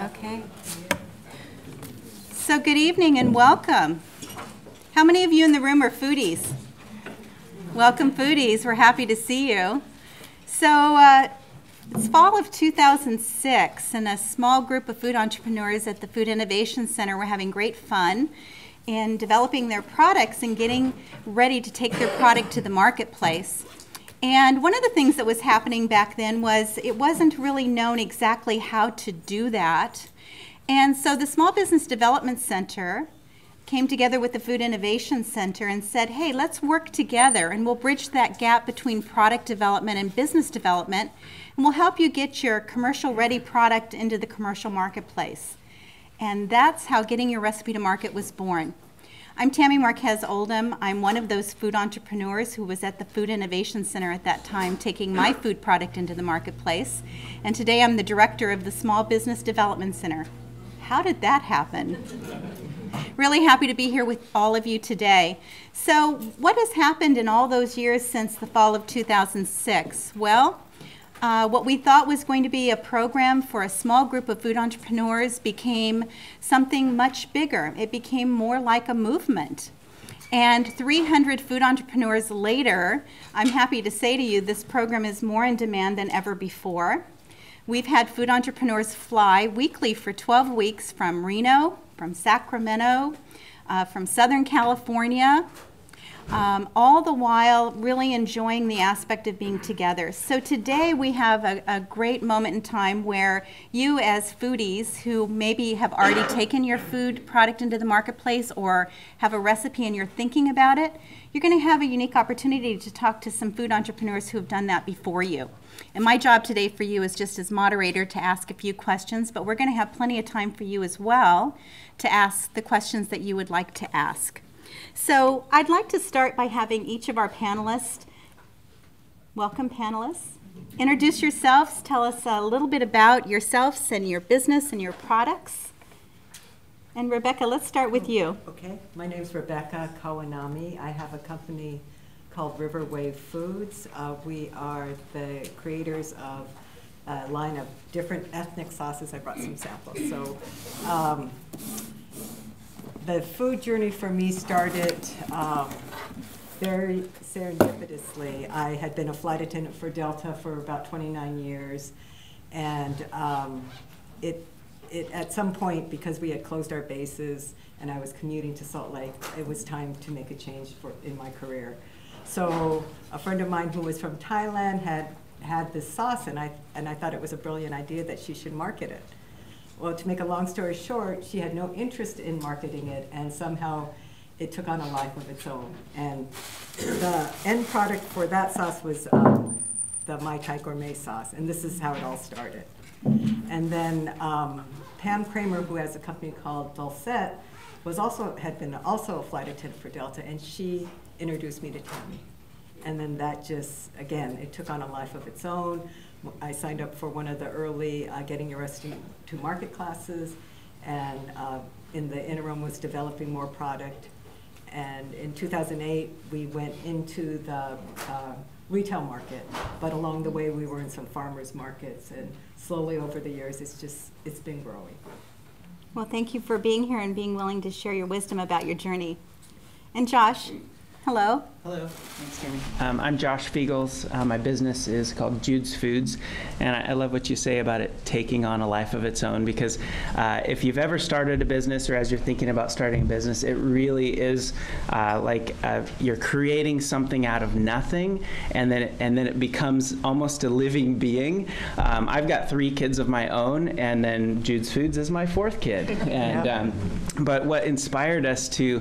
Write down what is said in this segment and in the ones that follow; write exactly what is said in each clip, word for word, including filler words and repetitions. Okay. So good evening and welcome. How many of you in the room are foodies? Welcome, foodies. We're happy to see you. So uh, it's fall of two thousand six, and a small group of food entrepreneurs at the Food Innovation Center were having great fun in developing their products and getting ready to take their product to the marketplace. And one of the things that was happening back then was it wasn't really known exactly how to do that. And so the Small Business Development Center came together with the Food Innovation Center and said, hey, let's work together and we'll bridge that gap between product development and business development, and we'll help you get your commercial ready product into the commercial marketplace. And that's how Getting Your Recipe to Market was born. I'm Tammy Marquez-Oldham. I'm one of those food entrepreneurs who was at the Food Innovation Center at that time taking my food product into the marketplace. And today I'm the director of the Small Business Development Center. How did that happen? Really happy to be here with all of you today. So what has happened in all those years since the fall of two thousand six? Well, Uh, what we thought was going to be a program for a small group of food entrepreneurs became something much bigger. It became more like a movement. And three hundred food entrepreneurs later, I'm happy to say to you, this program is more in demand than ever before. We've had food entrepreneurs fly weekly for twelve weeks from Reno, from Sacramento, uh, from Southern California, Um, all the while really enjoying the aspect of being together. So today we have a, a great moment in time where you as foodies who maybe have already taken your food product into the marketplace or have a recipe and you're thinking about it, you're going to have a unique opportunity to talk to some food entrepreneurs who have done that before you. And my job today for you is just as moderator to ask a few questions, but we're going to have plenty of time for you as well to ask the questions that you would like to ask. So I'd like to start by having each of our panelists, welcome panelists, introduce yourselves, tell us a little bit about yourselves and your business and your products. And Rebecca, let's start with you. Okay, my name is Rebecca Kawanami. I have a company called Riverway Foods. Uh, we are the creators of a line of different ethnic sauces. I brought some samples. So. Um, The food journey for me started um, very serendipitously. I had been a flight attendant for Delta for about twenty-nine years, and um, it, it at some point, because we had closed our bases and I was commuting to Salt Lake, it was time to make a change for, in my career. So a friend of mine who was from Thailand had had this sauce, and I and I thought it was a brilliant idea that she should market it. Well, to make a long story short, she had no interest in marketing it, and somehow it took on a life of its own. And the end product for that sauce was um, the Mai Thai Gourmet sauce, and this is how it all started. And then um, Pam Kramer, who has a company called Dulcet, was also had been also a flight attendant for Delta, and she introduced me to Tammy. And then that just, again, it took on a life of its own. I signed up for one of the early uh, Getting Your Recipe to Market classes, and uh, in the interim was developing more product. And in two thousand eight, we went into the uh, retail market, but along the way, we were in some farmers markets, and slowly over the years, it's just, it's been growing. Well, thank you for being here and being willing to share your wisdom about your journey. And Josh. Hello. Hello. Thanks, Tammy. Um, I'm Josh Fegels. Uh, my business is called Jude's Foods, and I, I love what you say about it taking on a life of its own, because uh, if you've ever started a business or as you're thinking about starting a business, it really is uh, like uh, you're creating something out of nothing, and then it, and then it becomes almost a living being. Um, I've got three kids of my own, and then Jude's Foods is my fourth kid. And yeah. um, but what inspired us to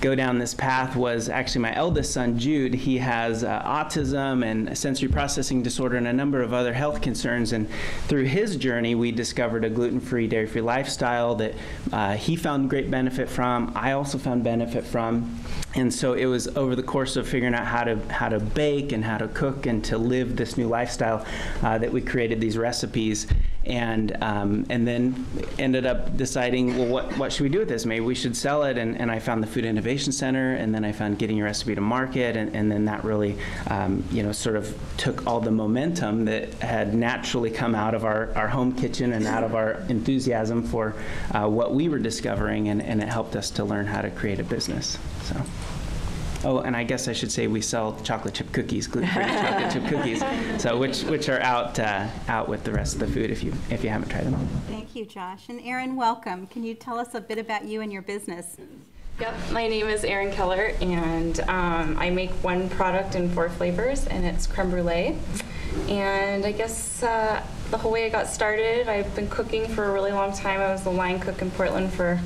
go down this path was actually my eldest son, Jude. He has uh, autism and sensory processing disorder and a number of other health concerns. And through his journey, we discovered a gluten-free, dairy-free lifestyle that uh, he found great benefit from. I also found benefit from. And so it was over the course of figuring out how to how to bake and how to cook and to live this new lifestyle uh, that we created these recipes. and um, and then ended up deciding, well, what, what should we do with this? Maybe we should sell it, and, and I found the Food Innovation Center, and then I found Getting Your Recipe to Market, and, and then that really, um, you know, sort of took all the momentum that had naturally come out of our, our home kitchen and out of our enthusiasm for uh, what we were discovering, and, and it helped us to learn how to create a business, so. Oh, and I guess I should say we sell chocolate chip cookies, gluten-free chocolate chip cookies, so which which are out uh, out with the rest of the food if you if you haven't tried them. Thank you, Josh. And Erin, welcome. Can you tell us a bit about you and your business? Yep, my name is Erin Keller, and um, I make one product in four flavors, and it's creme brulee. And I guess uh, the whole way I got started, I've been cooking for a really long time. I was the line cook in Portland for,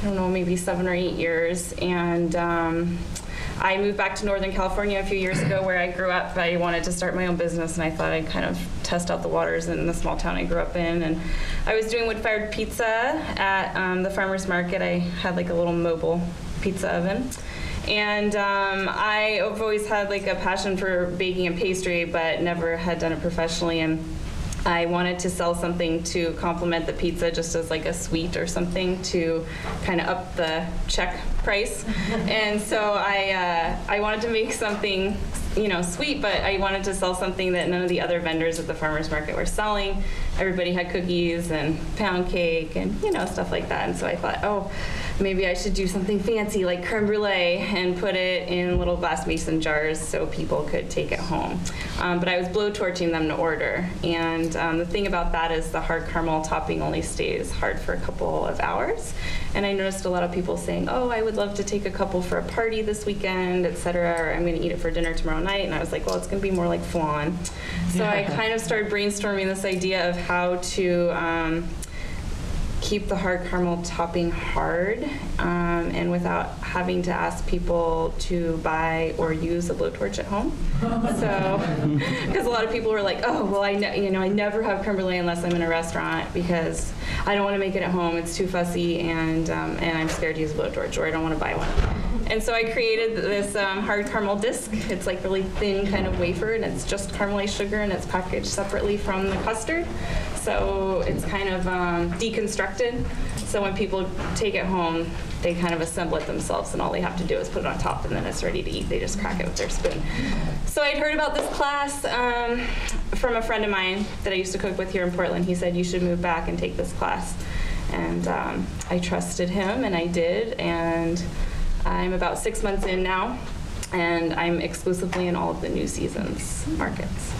I don't know, maybe seven or eight years, and Um, I moved back to Northern California a few years ago where I grew up. I wanted to start my own business, and I thought I'd kind of test out the waters in the small town I grew up in. And I was doing wood-fired pizza at um, the farmer's market. I had like a little mobile pizza oven. And um, I've always had like a passion for baking and pastry, but never had done it professionally. And I wanted to sell something to complement the pizza, just as like a sweet or something to kind of up the check price. And so I uh, I wanted to make something, you know, sweet, but I wanted to sell something that none of the other vendors at the farmers market were selling. Everybody had cookies and pound cake and, you know, stuff like that. And so I thought, oh, maybe I should do something fancy like creme brulee and put it in little glass mason jars so people could take it home. Um, but I was blow torching them to order. And um, the thing about that is the hard caramel topping only stays hard for a couple of hours. And I noticed a lot of people saying, oh, I would love to take a couple for a party this weekend, et cetera, or I'm going to eat it for dinner tomorrow night. And I was like, well, it's going to be more like flan. So yeah. I kind of started brainstorming this idea of how to um, keep the hard caramel topping hard um, and without having to ask people to buy or use a blowtorch at home. So, because a lot of people were like, oh, well, I ne you know, I never have creme brulee unless I'm in a restaurant because I don't want to make it at home. It's too fussy, and um, and I'm scared to use a blowtorch, or I don't want to buy one. And so I created this um, hard caramel disc. It's like really thin kind of wafer, and it's just caramelized sugar, and it's packaged separately from the custard. So it's kind of um, deconstructed. So when people take it home, they kind of assemble it themselves, and all they have to do is put it on top, and then it's ready to eat. They just crack it with their spoon. So I'd heard about this class um, from a friend of mine that I used to cook with here in Portland. He said, you should move back and take this class. And um, I trusted him, and I did. And I'm about six months in now, and I'm exclusively in all of the New Seasons markets.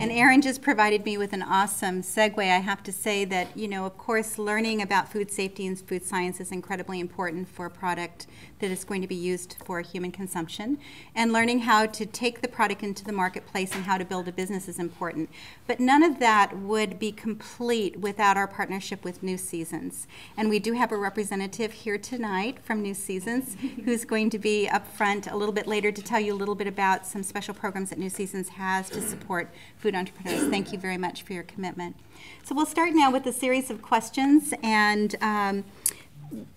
And Erin just provided me with an awesome segue. I have to say that, you know, of course, learning about food safety and food science is incredibly important for a product that is going to be used for human consumption. And learning how to take the product into the marketplace and how to build a business is important. But none of that would be complete without our partnership with New Seasons. And we do have a representative here tonight from New Seasons who's going to be up front a little bit later to tell you a little bit about some special programs that New Seasons has to support food entrepreneurs. Thank you very much for your commitment. So we'll start now with a series of questions, and um,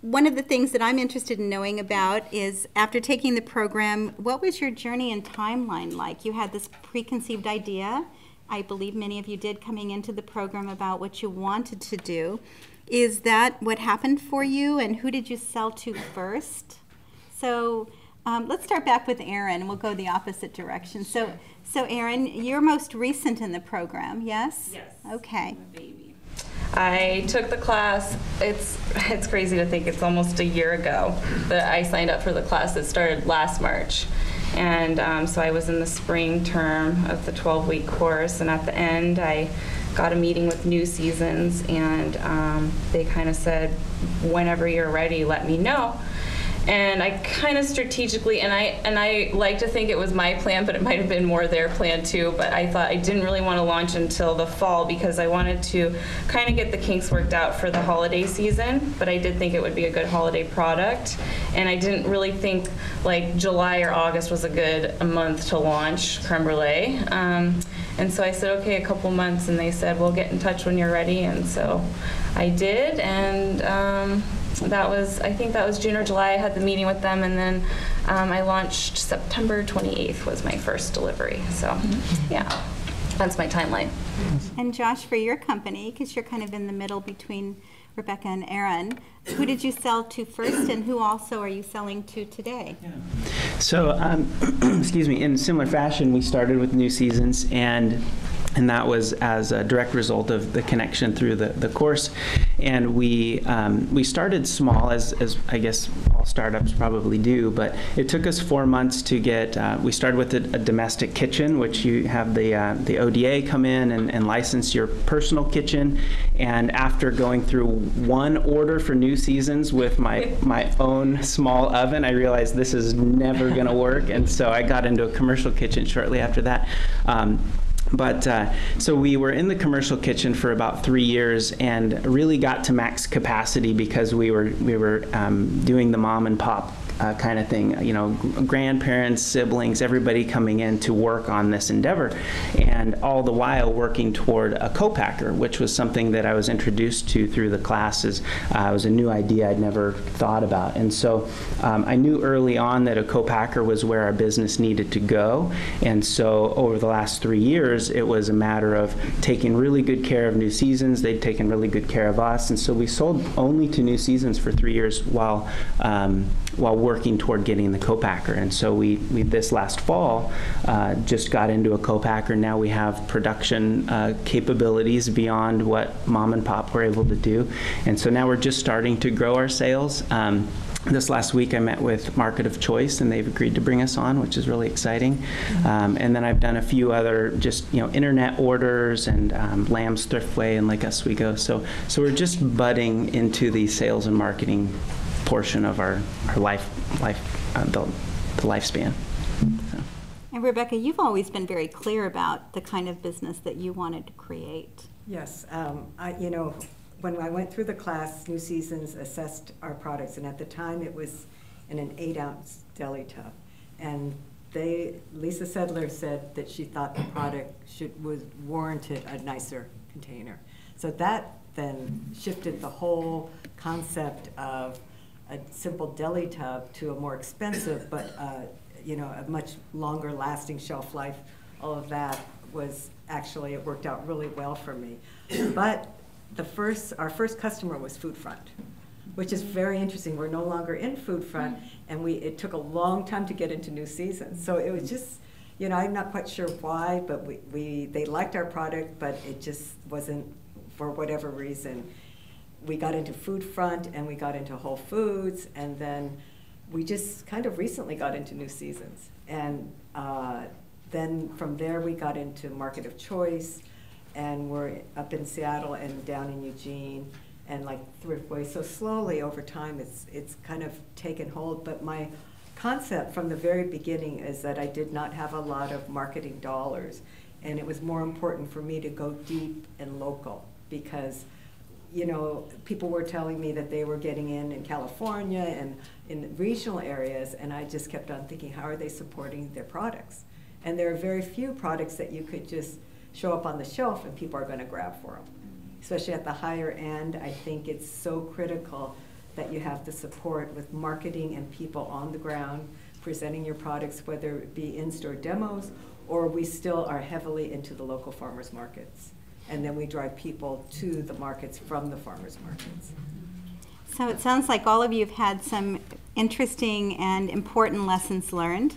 one of the things that I'm interested in knowing about is, after taking the program, what was your journey and timeline like? You had this preconceived idea, I believe many of you did, coming into the program about what you wanted to do. Is that what happened for you, and who did you sell to first? So um, let's start back with Erin. We'll go the opposite direction. So, so Erin, you're most recent in the program, yes? Yes. Okay. I'm a baby. I took the class. It's it's crazy to think it's almost a year ago that I signed up for the class. It started last March, and um, so I was in the spring term of the twelve-week course. And at the end, I got a meeting with New Seasons, and um, they kind of said, "Whenever you're ready, let me know." And I kind of strategically, and I and I like to think it was my plan, but it might have been more their plan too, but I thought I didn't really want to launch until the fall because I wanted to kind of get the kinks worked out for the holiday season, but I did think it would be a good holiday product. And I didn't really think like July or August was a good month to launch creme brulee. Um, and so I said, okay, a couple months, and they said, well, get in touch when you're ready, and so I did, and um, that was, I think that was June or July. I had the meeting with them, and then um, I launched September twenty-eighth was my first delivery, so yeah. That's my timeline. And Josh, for your company, because you're kind of in the middle between Rebecca and Erin, who did you sell to first, and who also are you selling to today? Yeah. So, um, excuse me, in similar fashion, we started with New Seasons, and and that was as a direct result of the connection through the, the course. And we um, we started small, as, as I guess all startups probably do, but it took us four months to get, uh, we started with a, a domestic kitchen, which you have the, uh, the O D A come in and, and license your personal kitchen. And after going through one order for New Seasons with my, my own small oven, I realized this is never gonna work. And so I got into a commercial kitchen shortly after that. Um, But uh, so we were in the commercial kitchen for about three years and really got to max capacity because we were we were um, doing the mom and pop uh, kind of thing, you know, grandparents, siblings, everybody coming in to work on this endeavor, and all the while working toward a co-packer, which was something that I was introduced to through the classes. Uh, it was a new idea I'd never thought about, and so um, I knew early on that a co-packer was where our business needed to go, and so over the last three years, it was a matter of taking really good care of New Seasons. They'd taken really good care of us, and so we sold only to New Seasons for three years while um, while working toward getting the co-packer. And so we, we this last fall uh, just got into a co-packer. Now we have production uh, capabilities beyond what mom and pop were able to do, and so now we're just starting to grow our sales. Um, This last week I met with Market of Choice, and they've agreed to bring us on, which is really exciting. Mm-hmm. um, and then I've done a few other just, you know, internet orders and um, Lamb's Thriftway and Lake Oswego. So, so we're just budding into the sales and marketing portion of our, our life, life uh, the, the lifespan. So. And Rebecca, you've always been very clear about the kind of business that you wanted to create. Yes, um, I, you know, when I went through the class, New Seasons assessed our products, and at the time it was in an eight-ounce deli tub. And they, Lisa Sedler said that she thought the product should was warranted a nicer container. So that then shifted the whole concept of a simple deli tub to a more expensive, but uh, you know, a much longer-lasting shelf life. All of that was actually, it worked out really well for me, but. The first, our first customer was Foodfront, which is very interesting. We're no longer in Foodfront, and we it took a long time to get into New Seasons. So it was just, you know, I'm not quite sure why, but we, we they liked our product, but it just wasn't, for whatever reason. We got into Foodfront, and we got into Whole Foods, and then we just kind of recently got into New Seasons. And uh, then from there, we got into Market of Choice, and we're up in Seattle and down in Eugene and like Thriftway. So slowly over time it's it's kind of taken hold. But my concept from the very beginning is that I did not have a lot of marketing dollars, and it was more important for me to go deep and local, because you know, people were telling me that they were getting in in California and in regional areas, and I just kept on thinking, how are they supporting their products? And there are very few products that you could just show up on the shelf and people are going to grab for them. Especially at the higher end, I think it's so critical that you have the support with marketing and people on the ground presenting your products, whether it be in-store demos, or we still are heavily into the local farmers markets. And then we drive people to the markets from the farmers markets. So it sounds like all of you have had some interesting and important lessons learned.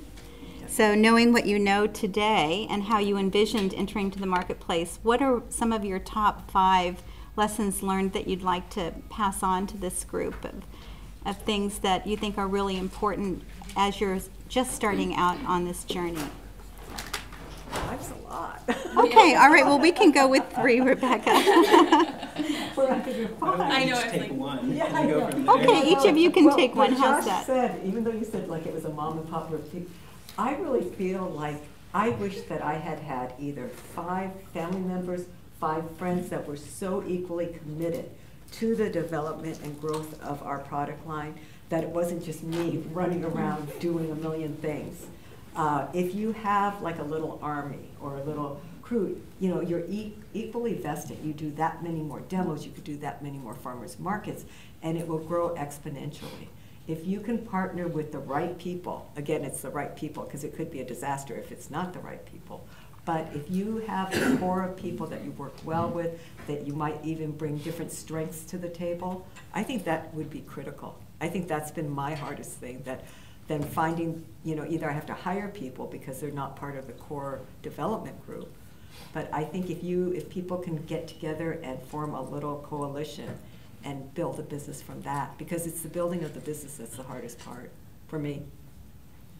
So knowing what you know today and how you envisioned entering to the marketplace, what are some of your top five lessons learned that you'd like to pass on to this group of, of things that you think are really important as you're just starting out on this journey? That's a lot. Okay, all right, well, we can go with three, Rebecca. We're up to five. I know, I take like, one. Yeah, I go from okay, there. Each of you can well, take one. How's that? Said, even though you said like it was a mom and pop, I really feel like I wish that I had had either five family members, five friends that were so equally committed to the development and growth of our product line that it wasn't just me running around doing a million things. Uh, if you have like a little army or a little crew, you know, you're e equally vested. You do that many more demos, you could do that many more farmers markets, and it will grow exponentially. If you can partner with the right people, again, it's the right people, because it could be a disaster if it's not the right people, But if you have a core of people that you work well with, that you might even bring different strengths to the table, I think that would be critical. I think that's been my hardest thing, that then finding, you know, either I have to hire people because they're not part of the core development group. But I think if you, if people can get together and form a little coalition and build a business from that, because it's the building of the business that's the hardest part for me.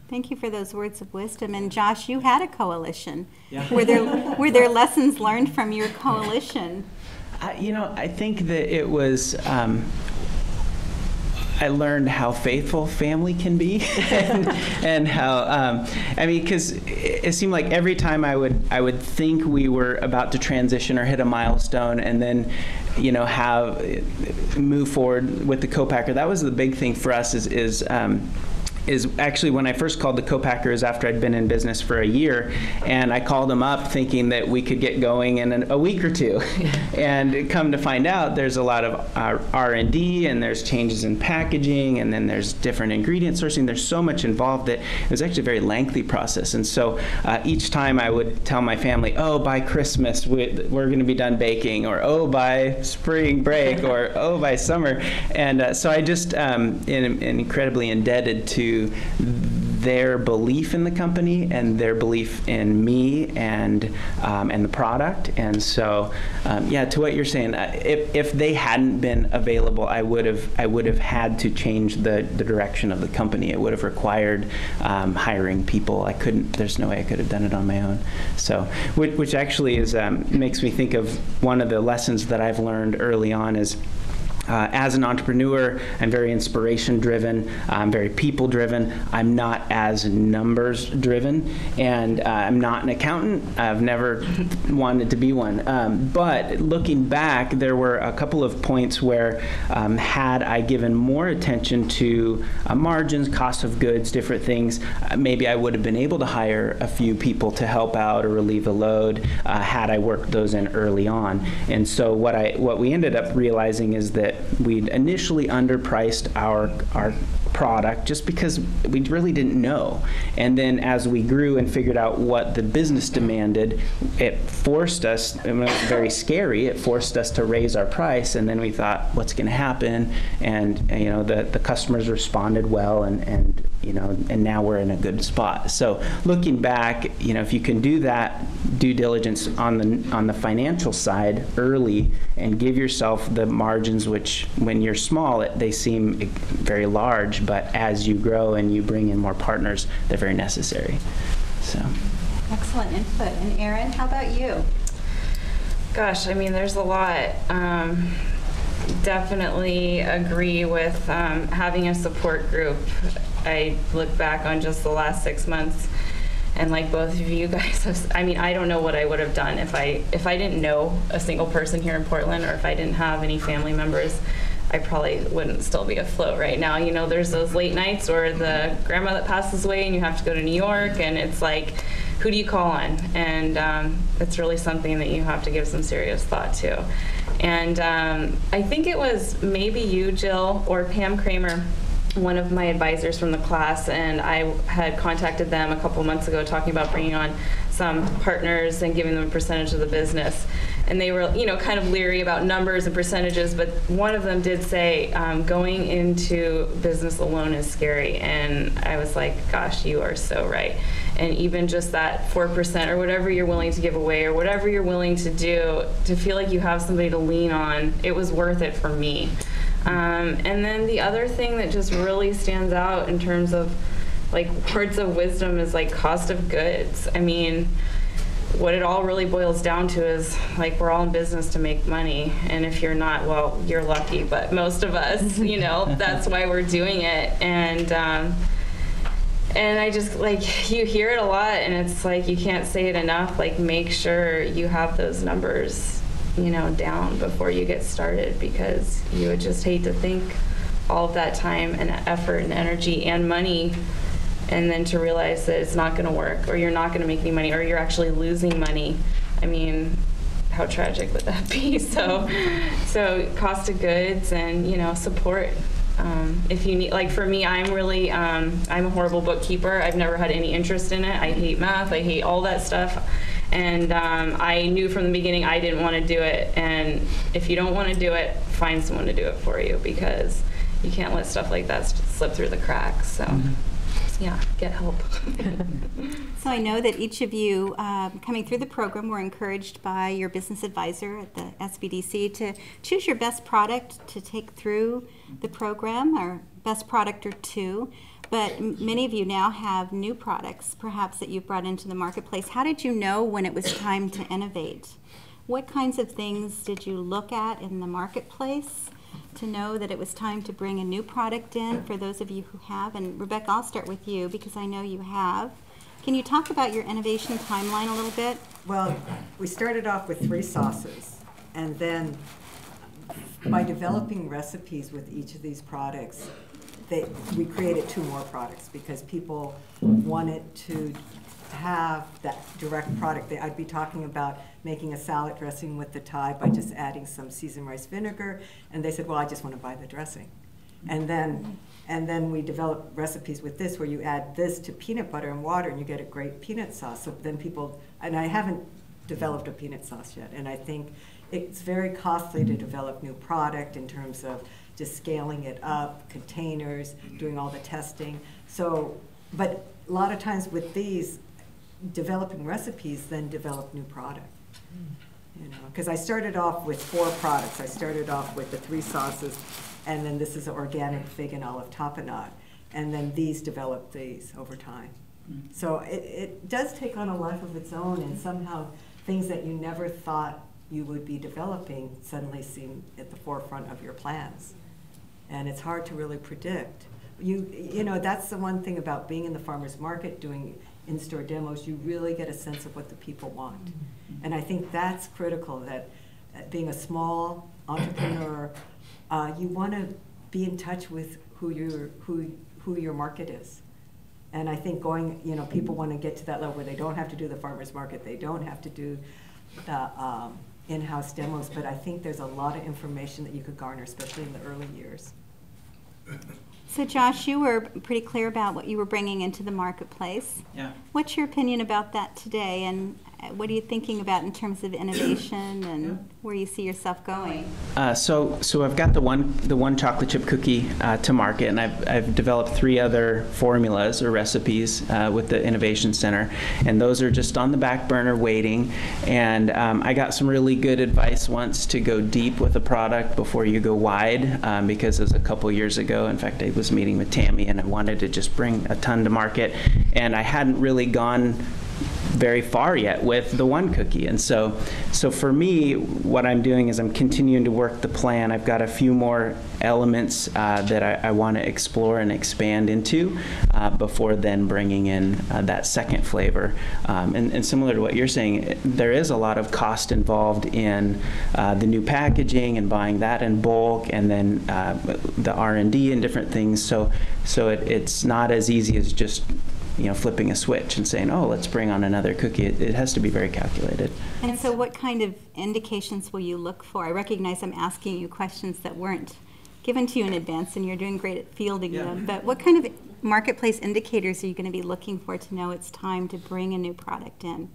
Thank you for those words of wisdom. And Josh, you had a coalition. Yeah. Were there were there lessons learned from your coalition? I, you know, I think that it was. Um, I learned how faithful family can be, and, and how um, I mean, because it, it seemed like every time I would I would think we were about to transition or hit a milestone, and then, you know, have move forward with the co-packer. That was the big thing for us. Is is um, is actually when I first called the co-packers after I'd been in business for a year, and I called them up thinking that we could get going in an, a week or two. And come to find out there's a lot of uh, R and D, and there's changes in packaging, and then there's different ingredient sourcing. There's so much involved that it was actually a very lengthy process. And so uh, each time I would tell my family, oh, by Christmas we, we're gonna be done baking, or oh, by spring break, or oh, by summer. And uh, so I just um, am incredibly indebted to their belief in the company and their belief in me and um, and the product. And so um, yeah, to what you're saying, if, if they hadn't been available, I would have I would have had to change the, the direction of the company. It would have required um, hiring people. I couldn't, there's no way I could have done it on my own. So which, which actually is um, makes me think of one of the lessons that I've learned early on is, Uh, as an entrepreneur, I'm very inspiration-driven, I'm very people-driven, I'm not as numbers-driven, and uh, I'm not an accountant. I've never wanted to be one. Um, but looking back, there were a couple of points where um, had I given more attention to uh, margins, cost of goods, different things, uh, maybe I would have been able to hire a few people to help out or relieve the load uh, had I worked those in early on. And so what, I, what we ended up realizing is that we'd initially underpriced our our product just because we really didn't know. And then as we grew and figured out what the business demanded, it forced us, it was very scary, it forced us to raise our price. And then we thought, what's gonna happen? And, and you know, the, the customers responded well, and, and you know, and now we're in a good spot. So looking back, you know, if you can do that due diligence on the on the financial side early and give yourself the margins, which when you're small, it, they seem very large, but as you grow and you bring in more partners, they're very necessary. So. Excellent input. And Erin, how about you? Gosh, I mean, there's a lot. Um, definitely agree with um, having a support group. I look back on just the last six months, and like both of you guys have, I mean, I don't know what I would have done if I if I didn't know a single person here in Portland, or if I didn't have any family members. I probably wouldn't still be afloat right now. You know, there's those late nights, or the grandma that passes away, and you have to go to New York, and it's like, who do you call on? And um, it's really something that you have to give some serious thought to. And um, I think it was maybe you, Jill, or Pam Kramer, one of my advisors from the class, and I had contacted them a couple months ago talking about bringing on some partners and giving them a percentage of the business. And they were, you know, kind of leery about numbers and percentages, but one of them did say, um, going into business alone is scary. And I was like, gosh, you are so right. And even just that four percent or whatever you're willing to give away, or whatever you're willing to do, to feel like you have somebody to lean on, it was worth it for me. Um, and then the other thing that just really stands out in terms of like words of wisdom is like cost of goods. I mean, what it all really boils down to is like we're all in business to make money, and if you're not, well, you're lucky, but most of us, you know, that's why we're doing it. And um, and I just, like, you hear it a lot, and it's like you can't say it enough, like make sure you have those numbers, you know, down before you get started, because you would just hate to think all of that time and effort and energy and money, and then to realize that it's not going to work, or you're not going to make any money, or you're actually losing money. I mean, how tragic would that be? So, so cost of goods and, you know, support. Um, if you need, like for me, I'm really, um, I'm a horrible bookkeeper. I've never had any interest in it. I hate math. I hate all that stuff. And um, I knew from the beginning I didn't want to do it. And if you don't want to do it, find someone to do it for you, because you can't let stuff like that slip through the cracks. So, mm-hmm. yeah, get help. So I know that each of you um, coming through the program were encouraged by your business advisor at the S B D C to choose your best product to take through the program, or best product or two. But many of you now have new products, perhaps, that you've brought into the marketplace. How did you know when it was time to innovate? What kinds of things did you look at in the marketplace to know that it was time to bring a new product in, for those of you who have? And Rebecca, I'll start with you, because I know you have. Can you talk about your innovation timeline a little bit? Well, we started off with three sauces, and then by developing recipes with each of these products, They, we created two more products because people wanted to have that direct product. They, I'd be talking about making a salad dressing with the Thai by just adding some seasoned rice vinegar, and they said, well, I just want to buy the dressing. And then, and then we developed recipes with this where you add this to peanut butter and water and you get a great peanut sauce. So then people, and I haven't developed a peanut sauce yet, and I think it's very costly to develop new product in terms of just scaling it up, containers, doing all the testing. So, but a lot of times with these, developing recipes, then develop new product. You know, because I started off with four products. I started off with the three sauces, and then this is an organic vegan olive tapenade, and then these develop these over time. So it, it does take on a life of its own, and somehow things that you never thought you would be developing suddenly seem at the forefront of your plans. And it's hard to really predict. You, you know, that's the one thing about being in the farmer's market, doing in-store demos, you really get a sense of what the people want. And I think that's critical, that being a small entrepreneur, uh, you want to be in touch with who your, who, who your market is. And I think going, you know, people want to get to that level where they don't have to do the farmer's market, they don't have to do the um, in-house demos, but I think there's a lot of information that you could garner, especially in the early years. So Josh, you were pretty clear about what you were bringing into the marketplace. Yeah. What's your opinion about that today, and what are you thinking about in terms of innovation and yeah. where you see yourself going? Uh, so, so I've got the one, the one chocolate chip cookie uh, to market, and I've, I've developed three other formulas or recipes uh, with the Innovation Center, and those are just on the back burner waiting. And um, I got some really good advice once to go deep with a product before you go wide, um, because it was a couple years ago. In fact, I was meeting with Tammy, and I wanted to just bring a ton to market, and I hadn't really gone very far yet with the one cookie. And so so for me, what I'm doing is I'm continuing to work the plan. I've got a few more elements uh, that I, I want to explore and expand into uh, before then bringing in uh, that second flavor. Um, and, and similar to what you're saying, there is a lot of cost involved in uh, the new packaging and buying that in bulk, and then uh, the R and D and different things. So, so it, it's not as easy as just, you know, flipping a switch and saying, oh, let's bring on another cookie. It, it has to be very calculated. And so what kind of indications will you look for? I recognize I'm asking you questions that weren't given to you in advance, and you're doing great at fielding yeah. them, but what kind of marketplace indicators are you going to be looking for to know it's time to bring a new product in?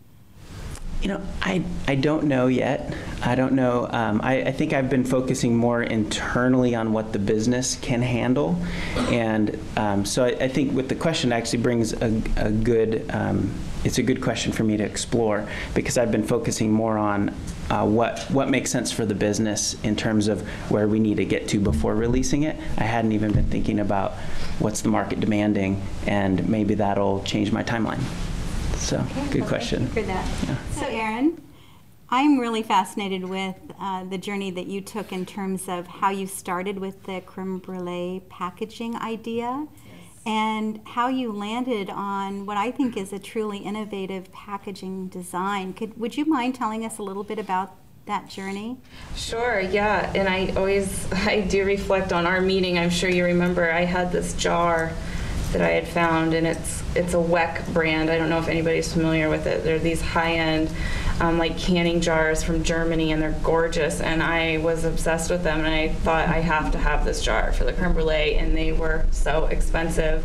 You know, I, I don't know yet. I don't know. Um, I, I think I've been focusing more internally on what the business can handle. And um, so I, I think with the question actually brings a, a good, um, it's a good question for me to explore, because I've been focusing more on uh, what, what makes sense for the business in terms of where we need to get to before releasing it. I hadn't even been thinking about what's the market demanding, and maybe that'll change my timeline. So, okay, good well, question. Thank you for that. Yeah. So, Erin, I'm really fascinated with uh, the journey that you took in terms of how you started with the creme brulee packaging idea, yes. and how you landed on what I think is a truly innovative packaging design. Could, would you mind telling us a little bit about that journey? Sure, yeah, and I always, I do reflect on our meeting. I'm sure you remember I had this jar that I had found, and it's it's a Weck brand. I don't know if anybody's familiar with it. They're these high-end um, like canning jars from Germany, and they're gorgeous, and I was obsessed with them, and I thought I have to have this jar for the creme brulee, and they were so expensive.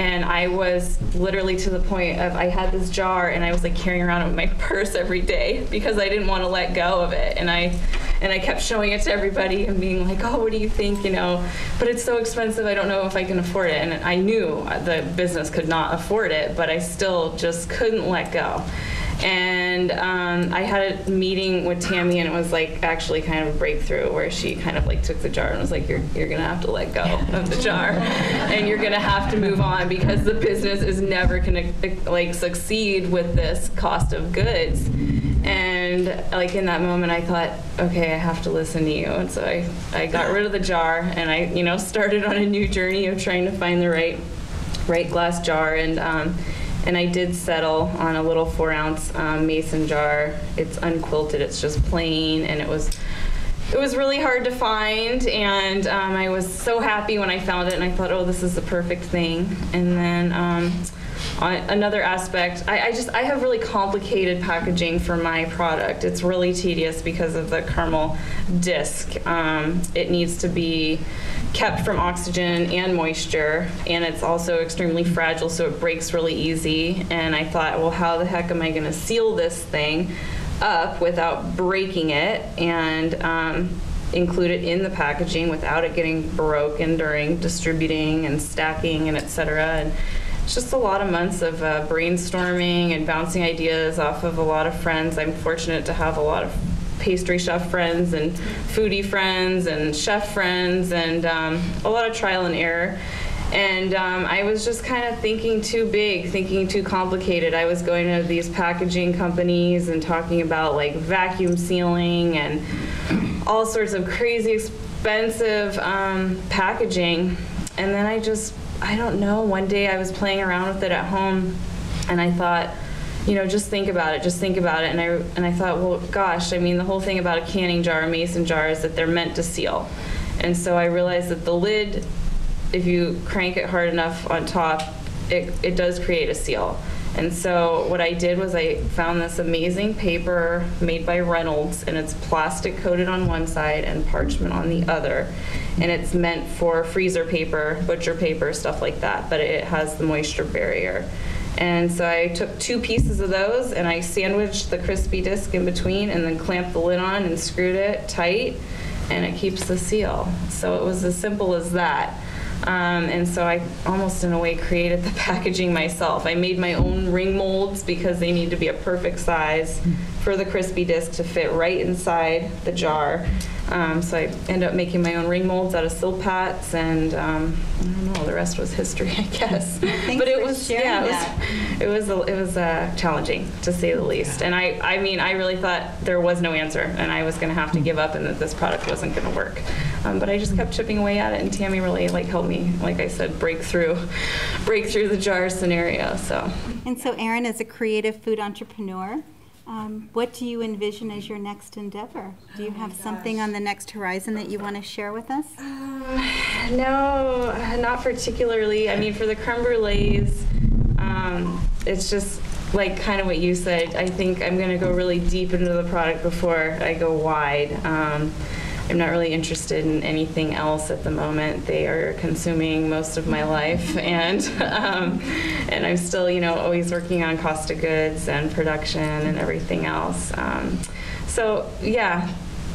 and I was literally to the point of I had this jar and I was like carrying around it with my purse every day because I didn't want to let go of it, and I and I kept showing it to everybody and being like, oh, what do you think, you know, but it's so expensive, I don't know if I can afford it. And I knew the business could not afford it, but I still just couldn't let go. And um, I had a meeting with Tammy, and it was like actually kind of a breakthrough where she kind of like took the jar and was like, you're, you're gonna have to let go of the jar and you're gonna have to move on because the business is never gonna like succeed with this cost of goods. And like in that moment I thought, okay, I have to listen to you. And so I, I got rid of the jar, and I, you know, started on a new journey of trying to find the right, right glass jar. And um, And I did settle on a little four ounce um, mason jar. It's unquilted, it's just plain, and it was it was really hard to find. And um, I was so happy when I found it, and I thought, oh, this is the perfect thing. And then um, on another aspect, I, I just, I have really complicated packaging for my product. It's really tedious because of the caramel disc. Um, it needs to be kept from oxygen and moisture, and it's also extremely fragile, so it breaks really easy. And I thought, well, how the heck am I going to seal this thing up without breaking it, and um, include it in the packaging without it getting broken during distributing and stacking and et cetera. And it's just a lot of months of uh, brainstorming and bouncing ideas off of a lot of friends. I'm fortunate to have a lot of pastry chef friends and foodie friends and chef friends, and um, a lot of trial and error. And um, I was just kind of thinking too big, thinking too complicated. I was going to these packaging companies and talking about like vacuum sealing and all sorts of crazy expensive um, packaging. And then I just, I don't know, one day I was playing around with it at home, and I thought, you know, just think about it, just think about it. And I, and I thought, well, gosh, I mean, the whole thing about a canning jar, a mason jar, is that they're meant to seal. And so I realized that the lid, if you crank it hard enough on top, it, it does create a seal. And so what I did was I found this amazing paper made by Reynolds, and it's plastic coated on one side and parchment on the other. And it's meant for freezer paper, butcher paper, stuff like that, but it has the moisture barrier. And so I took two pieces of those, and I sandwiched the crispy disc in between, and then clamped the lid on and screwed it tight, and it keeps the seal. So it was as simple as that. Um, and so I almost in a way created the packaging myself. I made my own ring molds because they need to be a perfect size for the crispy disc to fit right inside the jar. Um, so I ended up making my own ring molds out of Silpats, and um, I don't know, the rest was history, I guess. Thanks but it for was sharing yeah, that. it was it was, a, it was uh, challenging to say the least. And I I mean I really thought there was no answer, and I was going to have to give up, and that this product wasn't going to work. Um, but I just kept chipping away at it, and Tammy really like helped me, like I said, break through, break through the jar scenario. So. And so, Erin, as a creative food entrepreneur, Um, what do you envision as your next endeavor? Do you have oh something on the next horizon that you want to share with us? Um, no, not particularly. I mean, for the creme brulees, um, it's just like kind of what you said. I think I'm going to go really deep into the product before I go wide. Um, I'm not really interested in anything else at the moment. They are consuming most of my life, and um, and I'm still, you know, always working on cost of goods and production and everything else. Um, so yeah,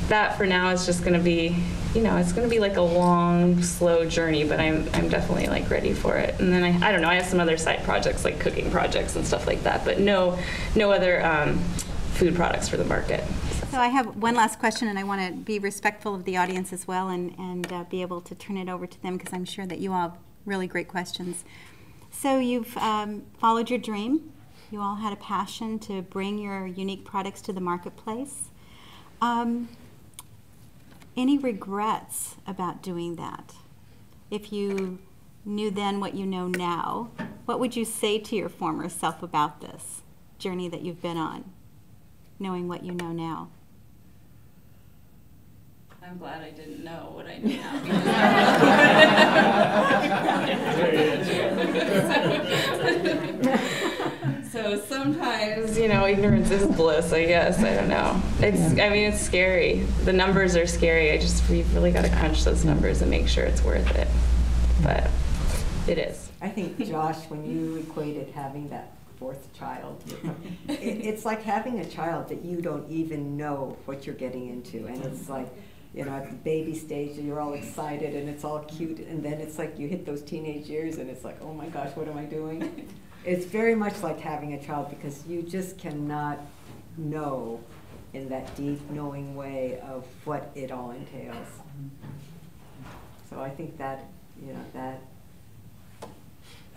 that for now is just going to be, you know, it's going to be like a long, slow journey, but I'm I'm definitely like ready for it. And then I I don't know, I have some other side projects like cooking projects and stuff like that, but no no other um, food products for the market. So I have one last question, and I want to be respectful of the audience as well, and, and uh, be able to turn it over to them, because I'm sure that you all have really great questions. So you've um, followed your dream. You all had a passion to bring your unique products to the marketplace. Um, any regrets about doing that? If you knew then what you know now, what would you say to your former self about this journey that you've been on, knowing what you know now? I'm glad I didn't know what I knew now, because I so sometimes, you know, ignorance is bliss, I guess. I don't know. It's, I mean, it's scary. The numbers are scary. I just, we've really got to crunch those numbers and make sure it's worth it. But it is. I think, Josh, when you equated having that fourth child, it, it's like having a child that you don't even know what you're getting into. And it's like, you know, at the baby stage, you're all excited and it's all cute. And then it's like you hit those teenage years and it's like, oh my gosh, what am I doing? It's very much like having a child because you just cannot know in that deep knowing way of what it all entails. So I think that, you know, that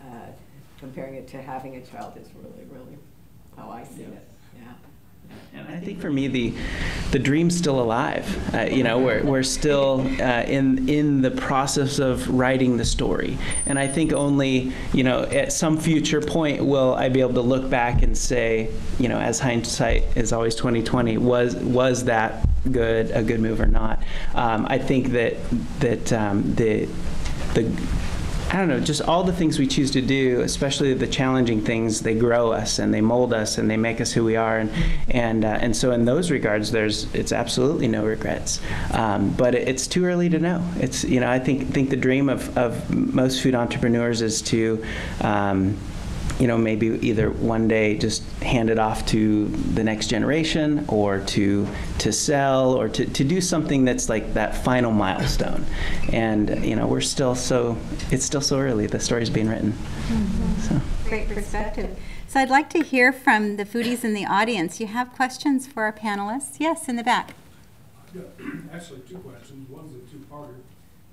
uh, comparing it to having a child is really, really how I see yeah. it. Yeah. And I think for me, the the dream's still alive. Uh, you know, we're we're still uh, in in the process of writing the story. And I think only, you know, at some future point will I be able to look back and say, you know, as hindsight is always twenty twenty, was was that good a good move or not? Um, I think that that um, the the. I don't know, just all the things we choose to do, especially the challenging things, they grow us and they mold us and they make us who we are. And and, uh, and so in those regards, there's it's absolutely no regrets. Um, but it, it's too early to know. It's, you know, I think think the dream of, of most food entrepreneurs is to, um, you know, maybe either one day just hand it off to the next generation or to to sell or to, to do something that's like that final milestone. And, you know, we're still so, it's still so early. The story's being written. Mm-hmm. So. Great perspective. So I'd like to hear from the foodies in the audience. You have questions for our panelists? Yes, in the back. Yeah, actually, two questions. One's a two-parter.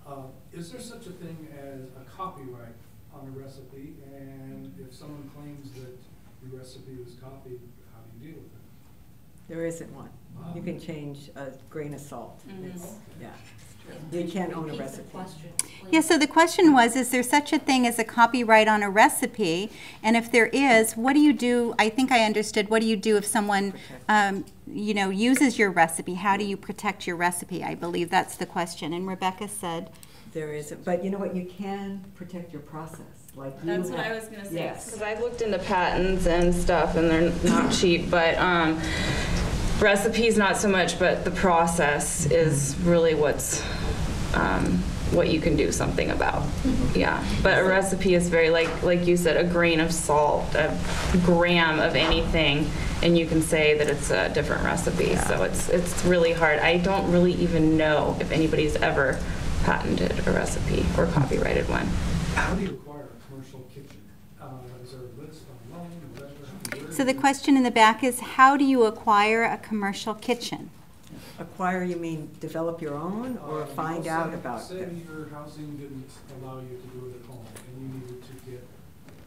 Uh, is there such a thing as a copyright on a recipe, and if someone claims that the recipe was copied, how do you deal with it? There isn't one. Um, you can change a grain of salt. Mm-hmm. It's, yeah, you can't own a recipe. Yeah. So the question was: is there such a thing as a copyright on a recipe? And if there is, what do you do? I think I understood. What do you do if someone, um, you know, uses your recipe? How do you protect your recipe? I believe that's the question. And Rebecca said. There isn't, but you know what? You can protect your process. Like you that's have, what I was going to say. Yes, because I've looked into patents and stuff, and they're not cheap. But um, recipes, not so much. But the process is really what's um, what you can do something about. Mm-hmm. Yeah, but a recipe is very like like you said, a grain of salt, a gram of anything, and you can say that it's a different recipe. Yeah. So it's it's really hard. I don't really even know if anybody's ever patented a recipe or copyrighted one. How do you acquire a commercial kitchen? Uh, is there a list online, a restaurant? So the question in the back is, how do you acquire a commercial kitchen? Acquire, you mean develop your own or uh, find out say, about say it? Say your housing didn't allow you to do it at home and you needed to get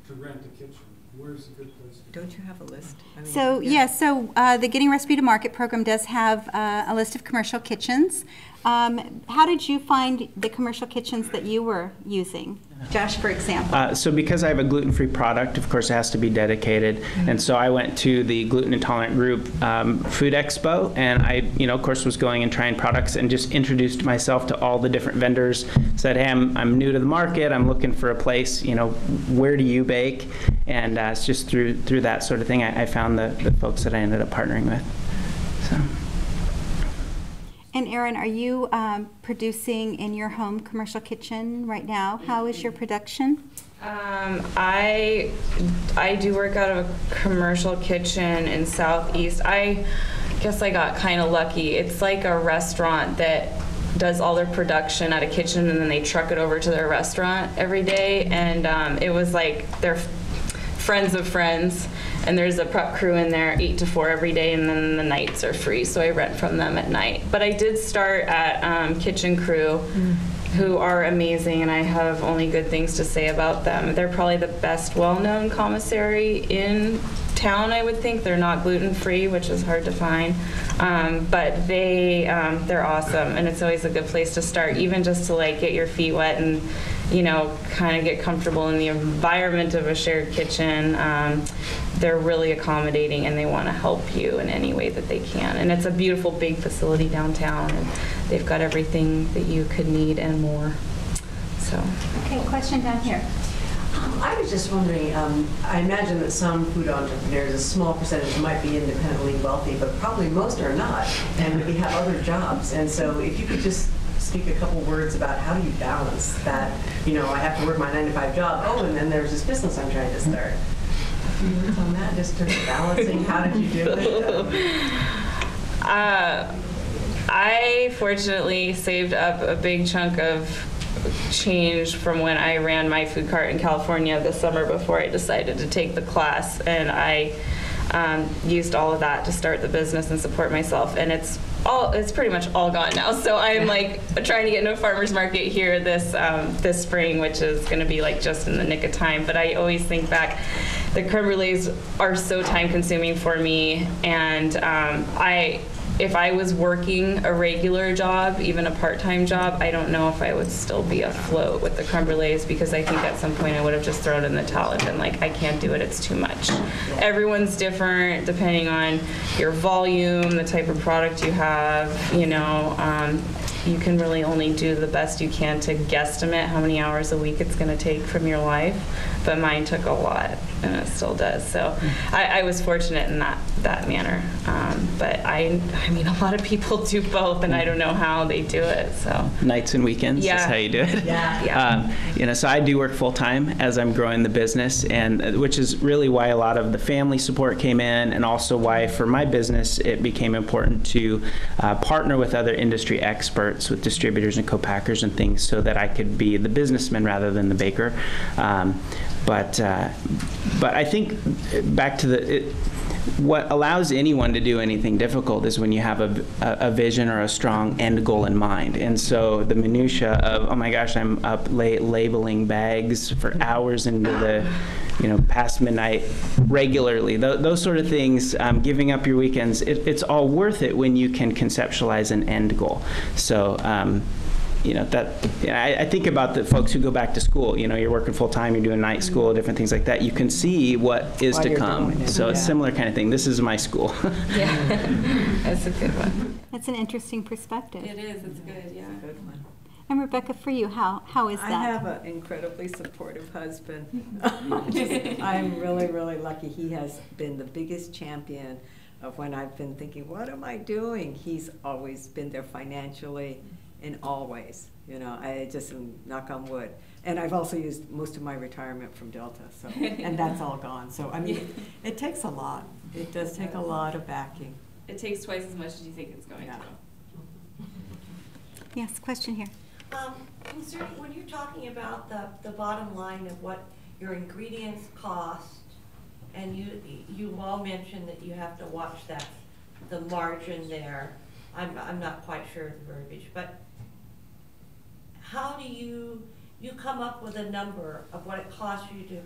to rent a kitchen. Where's a good place to Don't you have a list? I mean, so, yeah, yeah so uh, the Getting Recipe to Market program does have uh, a list of commercial kitchens. Um, how did you find the commercial kitchens that you were using? Josh, for example. Uh, so because I have a gluten-free product, of course, it has to be dedicated. Mm-hmm. And so I went to the Gluten Intolerant Group um, Food Expo, and I, you know, of course, was going and trying products and just introduced myself to all the different vendors. Said, hey, I'm, I'm new to the market. I'm looking for a place. You know, where do you bake? And uh, it's just through through that sort of thing I, I found the, the folks that I ended up partnering with. So. And Erin, are you um, producing in your home commercial kitchen right now? How is your production? Um, I I do work out of a commercial kitchen in Southeast. I guess I got kind of lucky. It's like a restaurant that does all their production at a kitchen and then they truck it over to their restaurant every day. And um, it was like their friends of friends. And there's a prep crew in there eight to four every day, and then the nights are free, so I rent from them at night. But I did start at um, Kitchen Crew, mm. who are amazing, and I have only good things to say about them. They're probably the best well-known commissary in town, I would think. They're not gluten-free, which is hard to find, um, but they, um, they're awesome, and it's always a good place to start, even just to like get your feet wet and, you know, kind of get comfortable in the environment of a shared kitchen. Um, they're really accommodating and they want to help you in any way that they can. And it's a beautiful big facility downtown and they've got everything that you could need and more. So. Okay, question down here. Um, I was just wondering, um, I imagine that some food entrepreneurs, a small percentage might be independently wealthy, but probably most are not and we have other jobs. And so if you could just speak a couple words about how do you balance that, you know, I have to work my nine to five job, oh, and then there's this business I'm trying to start. A few words on that, just sort of balancing, how did you do it? Uh, I fortunately saved up a big chunk of change from when I ran my food cart in California this summer before I decided to take the class, and I um, used all of that to start the business and support myself, and it's all it's pretty much all gone now. So I'm like trying to get into a farmer's market here this um, this spring, which is going to be like just in the nick of time, but I always think back. The creme brulees are so time consuming for me, and um, I if I was working a regular job, even a part-time job, I don't know if I would still be afloat with the creme brulees, because I think at some point I would have just thrown in the towel and been like, I can't do it, it's too much. Everyone's different depending on your volume, the type of product you have, you know. Um, you can really only do the best you can to guesstimate how many hours a week it's gonna take from your life, but mine took a lot, and it still does. So I, I was fortunate in that, that manner. Um, but I, I mean, a lot of people do both, and I don't know how they do it, so. Nights and weekends yeah. is how you do it. Yeah, yeah. Um, you know, so I do work full-time as I'm growing the business, and which is really why a lot of the family support came in, and also why for my business, it became important to uh, partner with other industry experts, with distributors and co-packers and things, so that I could be the businessman rather than the baker. Um, but uh, but I think back to the it, what allows anyone to do anything difficult is when you have a, a, a vision or a strong end goal in mind. And so the minutia of, oh my gosh, I'm up late labeling bags for hours into the, you know, past midnight regularly, Th those sort of things, um, giving up your weekends, it, it's all worth it when you can conceptualize an end goal. So, um, you know, that I, I think about the folks who go back to school, you know, you're working full time, you're doing night school, different things like that. You can see what is While to come. So yeah. a similar kind of thing. This is my school. Yeah, that's a good one. That's an interesting perspective. It is, it's good, yeah. It's a good one. And Rebecca, for you, how how is that? I have an incredibly supportive husband. Just, I'm really, really lucky. He has been the biggest champion of when I've been thinking, what am I doing? He's always been there financially in all ways. You know, I just knock on wood. And I've also used most of my retirement from Delta, so and that's all gone. So I mean, it takes a lot. It does take a lot of backing. It takes twice as much as you think it's going yeah. to. Yes, question here. Um, when you're talking about the, the bottom line of what your ingredients cost, and you you all mentioned that you have to watch that, the margin there, I'm, I'm not quite sure of the verbiage, but how do you, you come up with a number of what it costs you to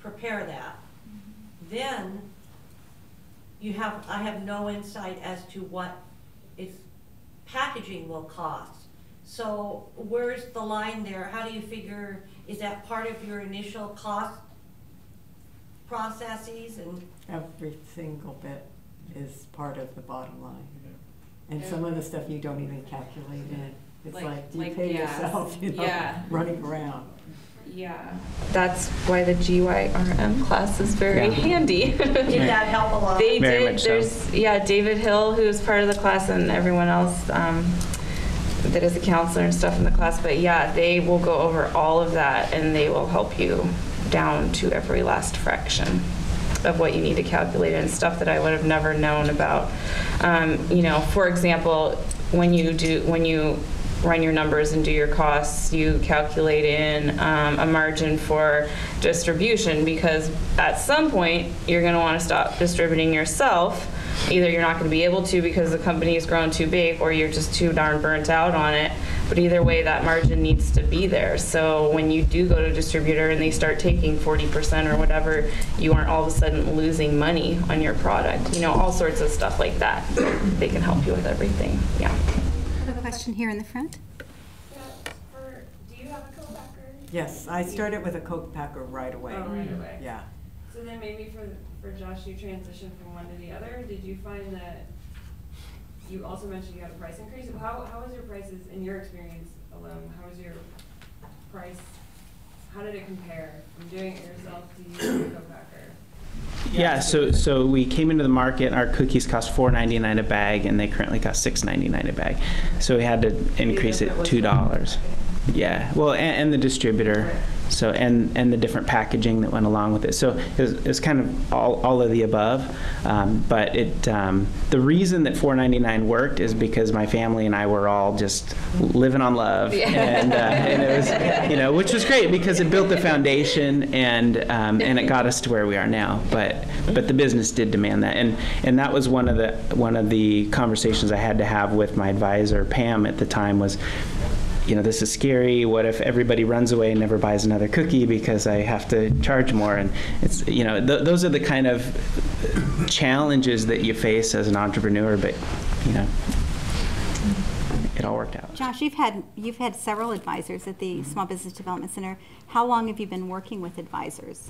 prepare that, then you have, I have no insight as to what its packaging will cost. So where's the line there? How do you figure, is that part of your initial cost processes? And every single bit is part of the bottom line. Yeah. And yeah. some of the stuff you don't even calculate in. It's like, like do you like pay gas. yourself, you know, yeah. running around. Yeah. That's why the G Y R M class is very yeah. handy. Did that help a lot? They very did. Much There's, so. Yeah, David Hill, who's part of the class, and everyone else. Um, that is a counselor and stuff in the class, but yeah, they will go over all of that, and they will help you down to every last fraction of what you need to calculate and stuff that I would have never known about. Um, you know, for example, when you do when you run your numbers and do your costs, you calculate in um, a margin for distribution, because at some point you're going to want to stop distributing yourself. Either you're not going to be able to because the company has grown too big, or you're just too darn burnt out on it. But either way, that margin needs to be there. So when you do go to a distributor and they start taking forty percent or whatever, you aren't all of a sudden losing money on your product. You know, all sorts of stuff like that. They can help you with everything. Yeah. I have a question here in the front. Yeah, for, do you have a co-packer? Yes, I started with a co-packer right away. Oh, right away. Yeah. So then maybe for for Josh, you transitioned from one to the other. Did you find that you also mentioned you had a price increase? How how was your prices in your experience alone? How was your price? How did it compare from doing it yourself to using a co-packer? Yeah, so so we came into the market, our cookies cost four ninety-nine a bag, and they currently cost six ninety-nine a bag. So we had to increase it two dollars. Yeah, well, and, and the distributor, so and, and the different packaging that went along with it. So it's it was kind of all, all of the above, um, but it um, the reason that four ninety-nine worked is because my family and I were all just living on love, yeah. and, uh, and it was, you know, which was great because it built the foundation and um, and it got us to where we are now. But but the business did demand that, and and that was one of the one of the conversations I had to have with my advisor Pam at the time was, you know, this is scary. What if everybody runs away and never buys another cookie because I have to charge more? And it's, you know, th those are the kind of challenges that you face as an entrepreneur. But, you know, it all worked out. Josh, you've had you've had several advisors at the Small Business Development Center. How long have you been working with advisors?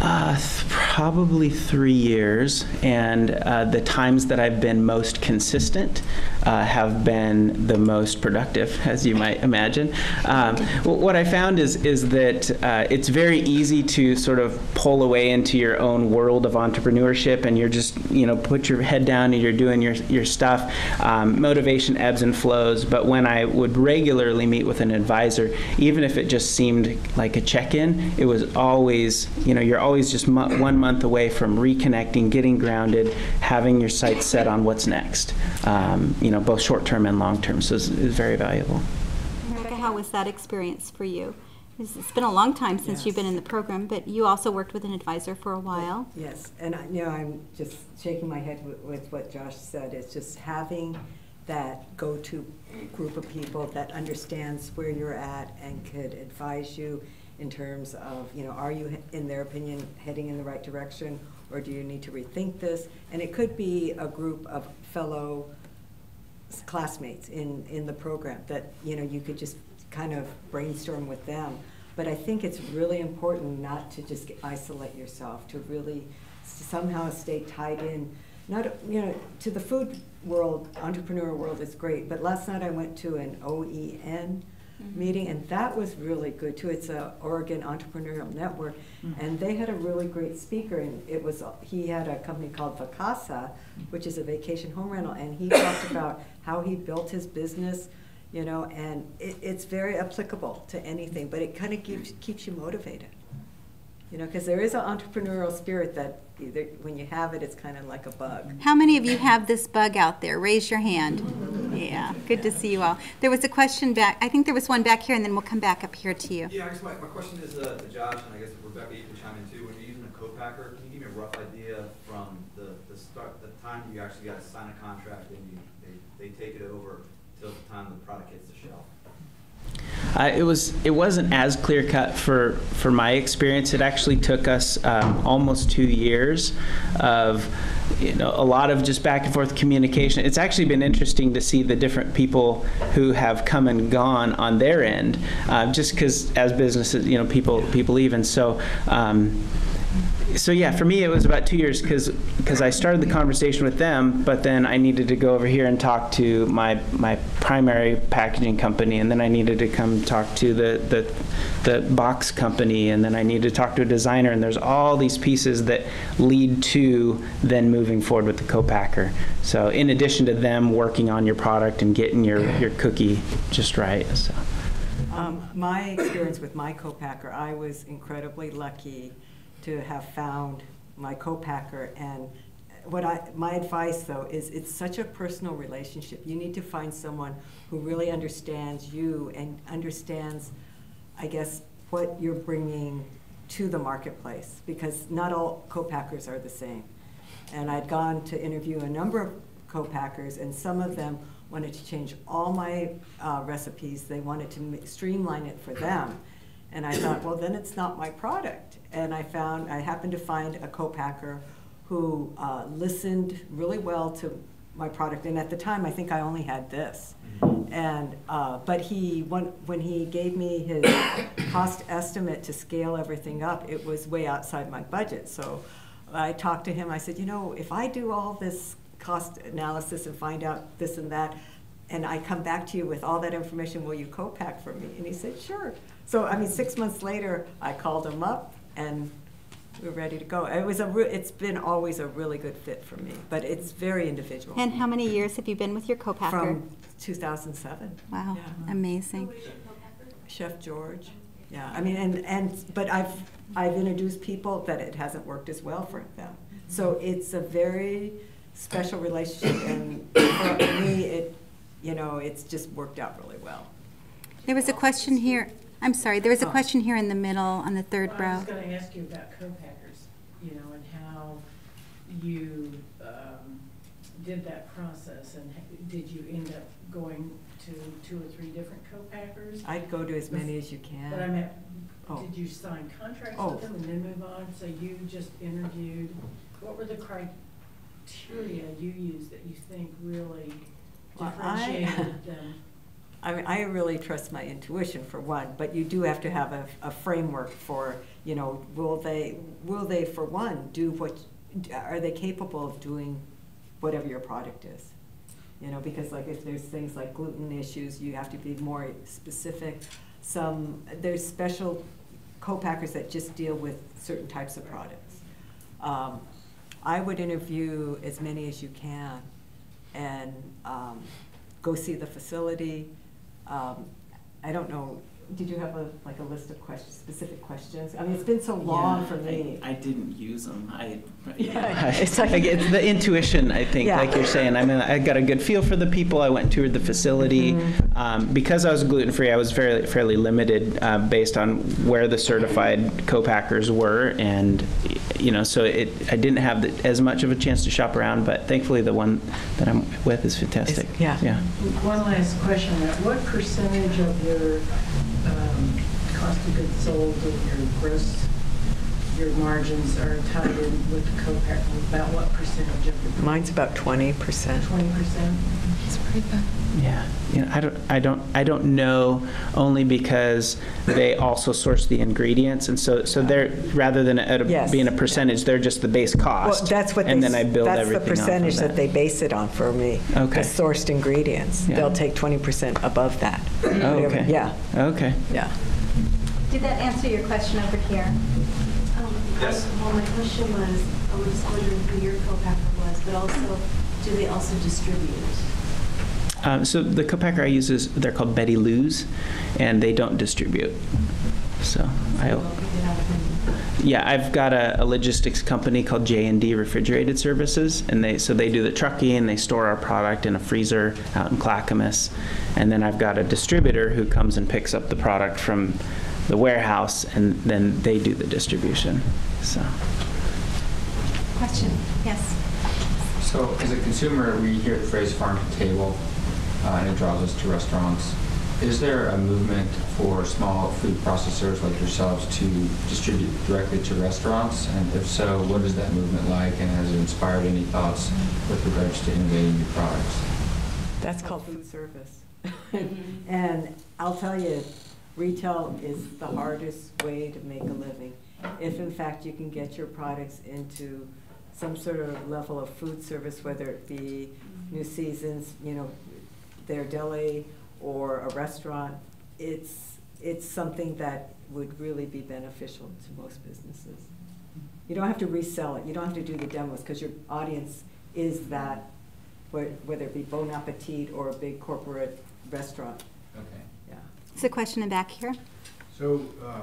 Uh, th probably three years, and uh, the times that I've been most consistent uh, have been the most productive, as you might imagine. Um, what I found is is that uh, it's very easy to sort of pull away into your own world of entrepreneurship, and you're just, you know, put your head down and you're doing your your stuff. Um, motivation ebbs and flows, but when I would regularly meet with an advisor, even if it just seemed like a check-in, it was always, you know, you're always just mo one month away from reconnecting, getting grounded, having your sights set on what's next, um, you know, both short-term and long-term. So it's, it's very valuable. Rebecca, how was that experience for you? It's been a long time since yes. you've been in the program, but you also worked with an advisor for a while. Yes, and I, you know, I'm just shaking my head with, with what Josh said. It's just having that go-to group of people that understands where you're at and could advise you in terms of, you know, are you, in their opinion, heading in the right direction, or do you need to rethink this? And it could be a group of fellow classmates in, in the program that, you know, you could just kind of brainstorm with them. But I think it's really important not to just isolate yourself, to really somehow stay tied in, not, you know, to the food world, entrepreneur world is great, but last night I went to an O E N meeting, and that was really good too. It's a Oregon Entrepreneurial Network, mm-hmm. and they had a really great speaker, and it was he had a company called Vacasa, which is a vacation home rental, and he talked about how he built his business, you know, and it, it's very applicable to anything, but it kind of keeps keeps you motivated, you know, because there is an entrepreneurial spirit that either when you have it, it's kind of like a bug. How many of you have this bug out there? Raise your hand. Yeah, good to see you all. There was a question back. I think there was one back here, and then we'll come back up here to you. Yeah, I guess my, my question is uh, to Josh, and I guess Rebecca, you can chime in too. When you're using a co-packer, can you give me a rough idea from the, the start, the time you actually got to sign a contract and you, they, they take it over till the time the product hits the shelf? Uh, it was. It wasn't as clear cut for for my experience. It actually took us um, almost two years of, you know, a lot of just back and forth communication. It's actually been interesting to see the different people who have come and gone on their end, uh, just because as businesses, you know, people people leave, and so. Um, So yeah, for me it was about two years because because I started the conversation with them, but then I needed to go over here and talk to my my primary packaging company, and then I needed to come talk to the the, the box company, and then I needed to talk to a designer, and there's all these pieces that lead to then moving forward with the co-packer. So in addition to them working on your product and getting your your cookie just right, so. Um, my experience with my co-packer, I was incredibly lucky to have found my co-packer. And what I, my advice though is it's such a personal relationship. You need to find someone who really understands you and understands, I guess, what you're bringing to the marketplace, because not all co-packers are the same. And I'd gone to interview a number of co-packers, and some of them wanted to change all my uh, recipes. They wanted to streamline it for them. And I thought, well, then it's not my product. And I found, I happened to find a co-packer who uh, listened really well to my product. And at the time, I think I only had this. And, uh, but he, when, when he gave me his cost estimate to scale everything up, it was way outside my budget. So I talked to him, I said, you know, if I do all this cost analysis and find out this and that, and I come back to you with all that information, will you co-pack for me? And he said, sure. So, I mean, six months later, I called him up, and we're ready to go. It was a re it's been always a really good fit for me, but it's very individual. And how many years have you been with your co-packer? From two thousand seven. Wow, yeah. Amazing. Who was your co-packer? Chef George. Yeah, I mean, and, and but I've, I've introduced people that it hasn't worked as well for them. So it's a very special relationship, and for me, it, you know, it's just worked out really well. There was a question here. I'm sorry, there was a question here in the middle on the third well, row. I was going to ask you about co-packers, you know, and how you um, did that process, and did you end up going to two or three different co-packers? I'd go to as many as you can. But I mean, oh. did you sign contracts oh. with them and then move on? So you just interviewed. What were the criteria you used that you think really differentiated well, I, them? I mean, I really trust my intuition for one, but you do have to have a, a framework for, you know, will they, will they for one do what, are they capable of doing whatever your product is? You know, because like if there's things like gluten issues, you have to be more specific. Some, there's special co-packers that just deal with certain types of products. Um, I would interview as many as you can and um, go see the facility. Um, I don't know, did you have a, like a list of questions, specific questions? I mean, it's been so long yeah, for me. I, I didn't use them. I, yeah. I, it's, like, it's the intuition, I think, yeah. like you're saying. I mean, I got a good feel for the people. I went and toured the facility. Mm-hmm. um, because I was gluten-free, I was fairly, fairly limited uh, based on where the certified co-packers were. And, you know, so it, I didn't have the, as much of a chance to shop around. But thankfully, the one that I'm with is fantastic. It's, yeah. yeah. One last question. What percentage of your Um, cost of goods sold and your gross, your margins are tied in with the co-packer? About what percentage of your? Mine's about twenty percent. Twenty percent. It's pretty good. Yeah, you know, I don't, I don't, I don't know. Only because they also source the ingredients, and so, so they're rather than a, a, yes. being a percentage, they're just the base cost. Well, that's what. And they, then I build that's everything. That's the percentage that. that they base it on for me. Okay. The sourced ingredients. Yeah. They'll take twenty percent above that. Oh, okay. Yeah. Okay. Yeah. Did that answer your question over here? Um, yes. I, well, my question was, I was wondering who your co-packer was, but also, do they also distribute? Um, so the co-packer I use is, they're called Betty Lou's, and they don't distribute. So, so I, yeah, I've got a, a logistics company called J and D Refrigerated Services, and they so they do the trucking, and they store our product in a freezer out in Clackamas, and then I've got a distributor who comes and picks up the product from the warehouse, and then they do the distribution. So, question, yes. So as a consumer, we hear the phrase farm to table. Uh, and it draws us to restaurants. Is there a movement for small food processors like yourselves to distribute directly to restaurants? And if so, what is that movement like, and has it inspired any thoughts with regards to innovating new products? That's called food service. And I'll tell you, retail is the hardest way to make a living. If, in fact, you can get your products into some sort of level of food service, whether it be New Seasons, you know, their deli or a restaurant, it's it's something that would really be beneficial to most businesses. You don't have to resell it. You don't have to do the demos because your audience is that, whether it be Bon Appetit or a big corporate restaurant. Okay. Yeah. There's a question in back here. So uh,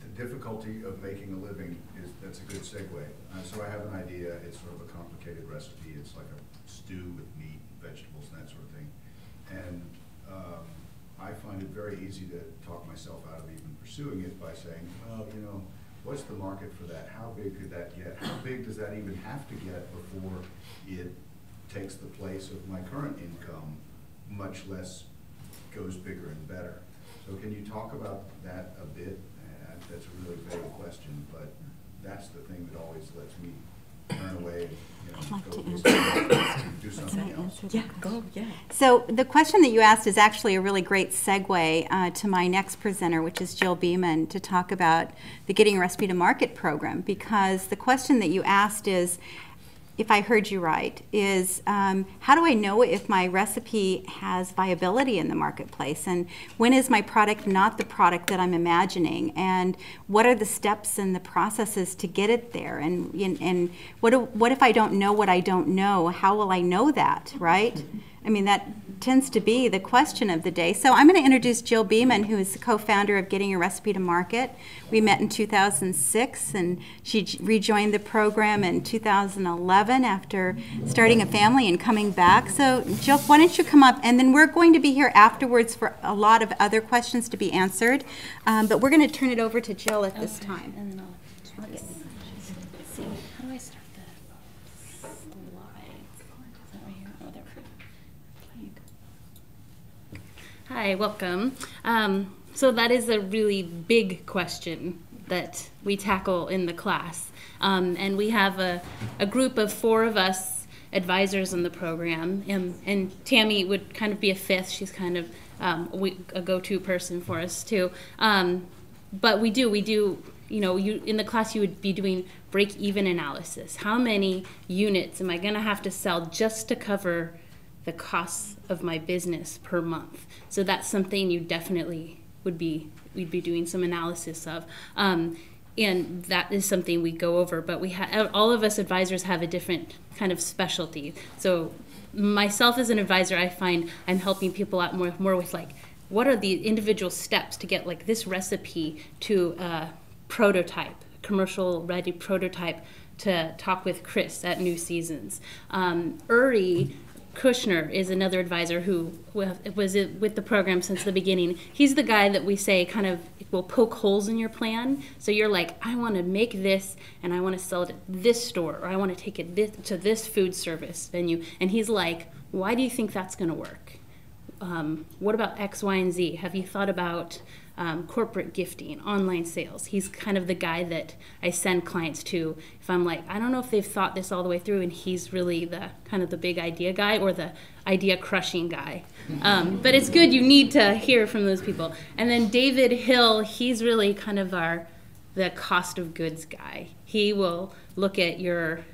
the difficulty of making a living is, that's a good segue. Uh, so I have an idea. It's sort of a complicated recipe. It's like a stew with meat, vegetables, and that sort of thing. And um, I find it very easy to talk myself out of even pursuing it by saying, well, you know, what's the market for that? How big could that get? How big does that even have to get before it takes the place of my current income, much less goes bigger and better? So can you talk about that a bit? Uh, that's a really vague question, but that's the thing that always lets me turn away, you know, I'd like to answer. Do something else. Yeah, go, yeah. So the question that you asked is actually a really great segue uh, to my next presenter, which is Jill Beeman, to talk about the Getting Your Recipe to Market program, because the question that you asked is, if I heard you right, is um, how do I know if my recipe has viability in the marketplace, and when is my product not the product that I'm imagining, and what are the steps and the processes to get it there, and, and, and what, do, what if I don't know what I don't know, how will I know that, right? I mean, that tends to be the question of the day. So I'm going to introduce Jill Beeman, who is the co-founder of Getting Your Recipe to Market. We met in two thousand six, and she rejoined the program in two thousand eleven after starting a family and coming back. So Jill, why don't you come up, and then we're going to be here afterwards for a lot of other questions to be answered. Um, but we're going to turn it over to Jill at okay. this time. And then I'll okay. see. How do I start? Hi, welcome. Um, so that is a really big question that we tackle in the class. Um, and we have a, a group of four of us advisors in the program. And, and Tammy would kind of be a fifth. She's kind of um, we, a go-to person for us, too. Um, but we do, we do, you know, you in the class you would be doing break-even analysis. How many units am I going to have to sell just to cover the costs of my business per month? So that's something you definitely would be, we'd be doing some analysis of. Um, and that is something we go over, but we have, all of us advisors have a different kind of specialty. So myself as an advisor, I find I'm helping people out more, more with like, what are the individual steps to get like this recipe to a prototype, commercial ready prototype, to talk with Chris at New Seasons. Um, Uri Kushner is another advisor who was with the program since the beginning. He's the guy that we say kind of will poke holes in your plan. So you're like, I want to make this, and I want to sell it at this store, or I want to take it this, to this food service venue. And he's like, why do you think that's going to work? Um, what about X, Y, and Z? Have you thought about um, corporate gifting, online sales? He's kind of the guy that I send clients to if I'm like, I don't know if they've thought this all the way through, and he's really the kind of the big idea guy or the idea crushing guy. Um, but it's good, you need to hear from those people. And then David Hill, he's really kind of our the cost of goods guy. He will look at your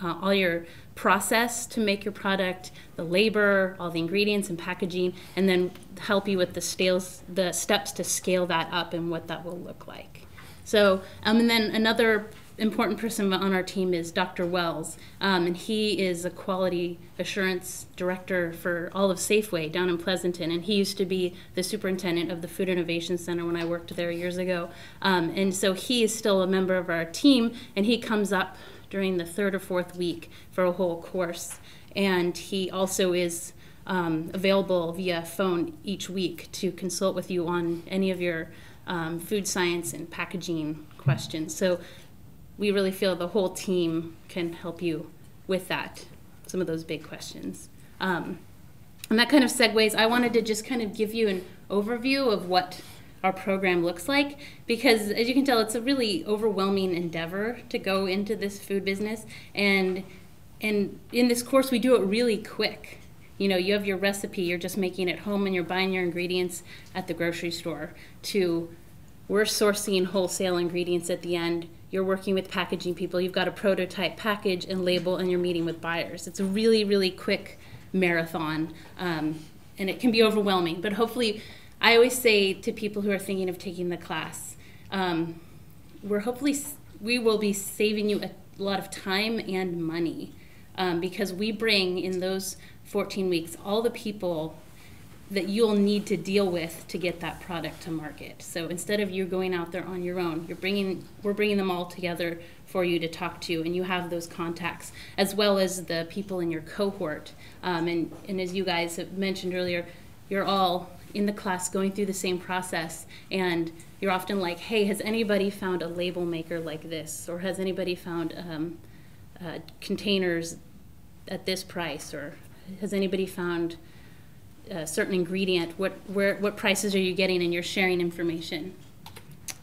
Uh, all your process to make your product, the labor, all the ingredients and packaging, and then help you with the, scales, the steps to scale that up and what that will look like. So, um, and then another important person on our team is Doctor Wells, um, and he is a quality assurance director for all of Safeway down in Pleasanton, and he used to be the superintendent of the Food Innovation Center when I worked there years ago, um, and so he is still a member of our team, and he comes up during the third or fourth week for a whole course. And he also is um, available via phone each week to consult with you on any of your um, food science and packaging questions. So we really feel the whole team can help you with that, some of those big questions. Um, and that kind of segues, I wanted to just kind of give you an overview of what our program looks like, because as you can tell, it's a really overwhelming endeavor to go into this food business, and and in this course we do it really quick. You know, you have your recipe, you're just making it home, and you're buying your ingredients at the grocery store, to we're sourcing wholesale ingredients at the end, you're working with packaging people, you've got a prototype package and label, and you're meeting with buyers. It's a really, really quick marathon, um, and it can be overwhelming, but hopefully I always say to people who are thinking of taking the class, um, we're hopefully, we will be saving you a lot of time and money, um, because we bring in those fourteen weeks all the people that you'll need to deal with to get that product to market. So instead of you going out there on your own, you're bringing, we're bringing them all together for you to talk to, and you have those contacts, as well as the people in your cohort. Um, and, and as you guys have mentioned earlier, you're all in the class going through the same process, and you're often like, hey, has anybody found a label maker like this, or has anybody found um, uh, containers at this price, or has anybody found a certain ingredient, what where what prices are you getting, and you're sharing information.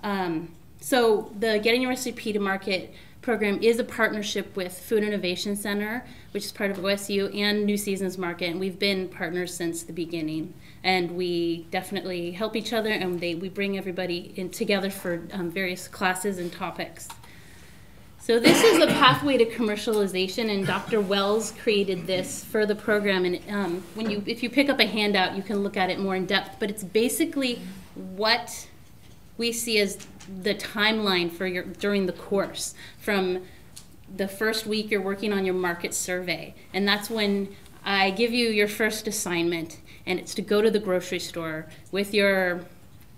Um, so the Getting Your Recipe to Market program is a partnership with Food Innovation Center, which is part of O S U, and New Seasons Market, and we've been partners since the beginning. And we definitely help each other, and they, we bring everybody in together for um, various classes and topics. So this is a pathway to commercialization, and Doctor Wells created this for the program. And um, when you, if you pick up a handout, you can look at it more in depth. But it's basically what we see as the timeline for your during the course. From the first week, you're working on your market survey, and that's when I give you your first assignment, and it's to go to the grocery store with your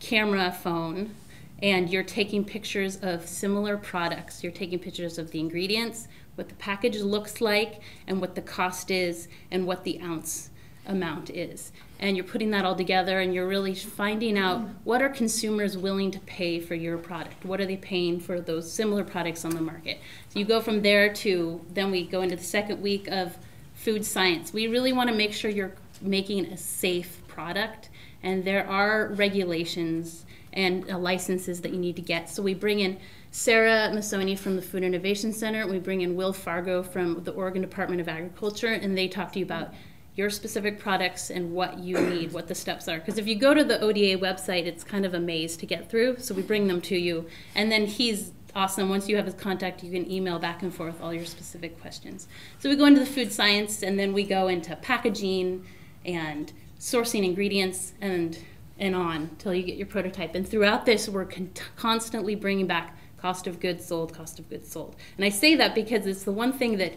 camera phone. And you're taking pictures of similar products. You're taking pictures of the ingredients, what the package looks like, and what the cost is, and what the ounce amount is. And you're putting that all together, and you're really finding out what are consumers willing to pay for your product? What are they paying for those similar products on the market? So you go from there to, then we go into the second week of food science. We really want to make sure you're making a safe product, and there are regulations and uh, licenses that you need to get. So we bring in Sarah Massoni from the Food Innovation Center. We bring in Will Fargo from the Oregon Department of Agriculture, and they talk to you about your specific products and what you need, what the steps are. Because if you go to the O D A website, it's kind of a maze to get through, so we bring them to you. And then he's awesome. Once you have his contact, you can email back and forth all your specific questions. So we go into the food science, and then we go into packaging and sourcing ingredients and and on till you get your prototype. And throughout this, we're con constantly bringing back cost of goods sold, cost of goods sold. And I say that because it's the one thing that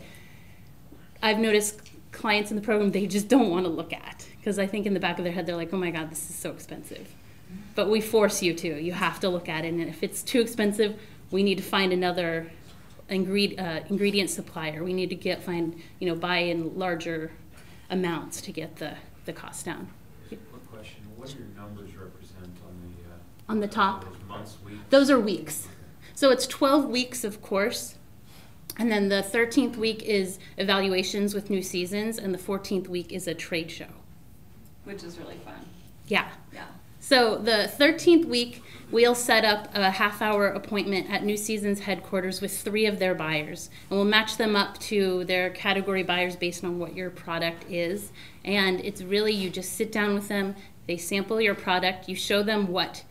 I've noticed clients in the program, they just don't want to look at. Because I think in the back of their head, they're like, oh my God, this is so expensive. But we force you to. You have to look at it. And if it's too expensive, we need to find another ingre uh, ingredient supplier. We need to get find, you know, buy in larger amounts to get the, the cost down. What do your numbers represent on the, uh, on the top? Those months, weeks? Those are weeks. So it's twelve weeks of course, and then the thirteenth week is evaluations with New Seasons, and the fourteenth week is a trade show. Which is really fun. Yeah. Yeah. So the thirteenth week, we'll set up a half hour appointment at New Seasons headquarters with three of their buyers, and we'll match them up to their category buyers based on what your product is. And it's really, you just sit down with them, they sample your product, you show them what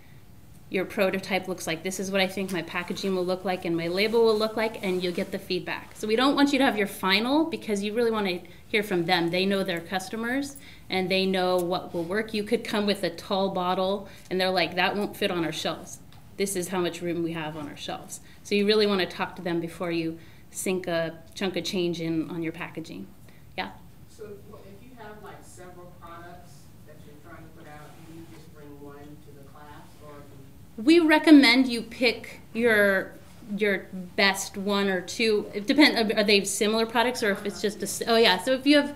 your prototype looks like. This is what I think my packaging will look like and my label will look like, and you'll get the feedback. So we don't want you to have your final, because you really want to hear from them. They know their customers and they know what will work. You could come with a tall bottle and they're like, that won't fit on our shelves. This is how much room we have on our shelves. So you really want to talk to them before you sink a chunk of change in on your packaging. Yeah? So if you have like several products that you're trying to put out, do you just bring one to the class? Or do you... We recommend you pick your your best one or two. It depends, are they similar products or if it's just a, oh yeah, so if you have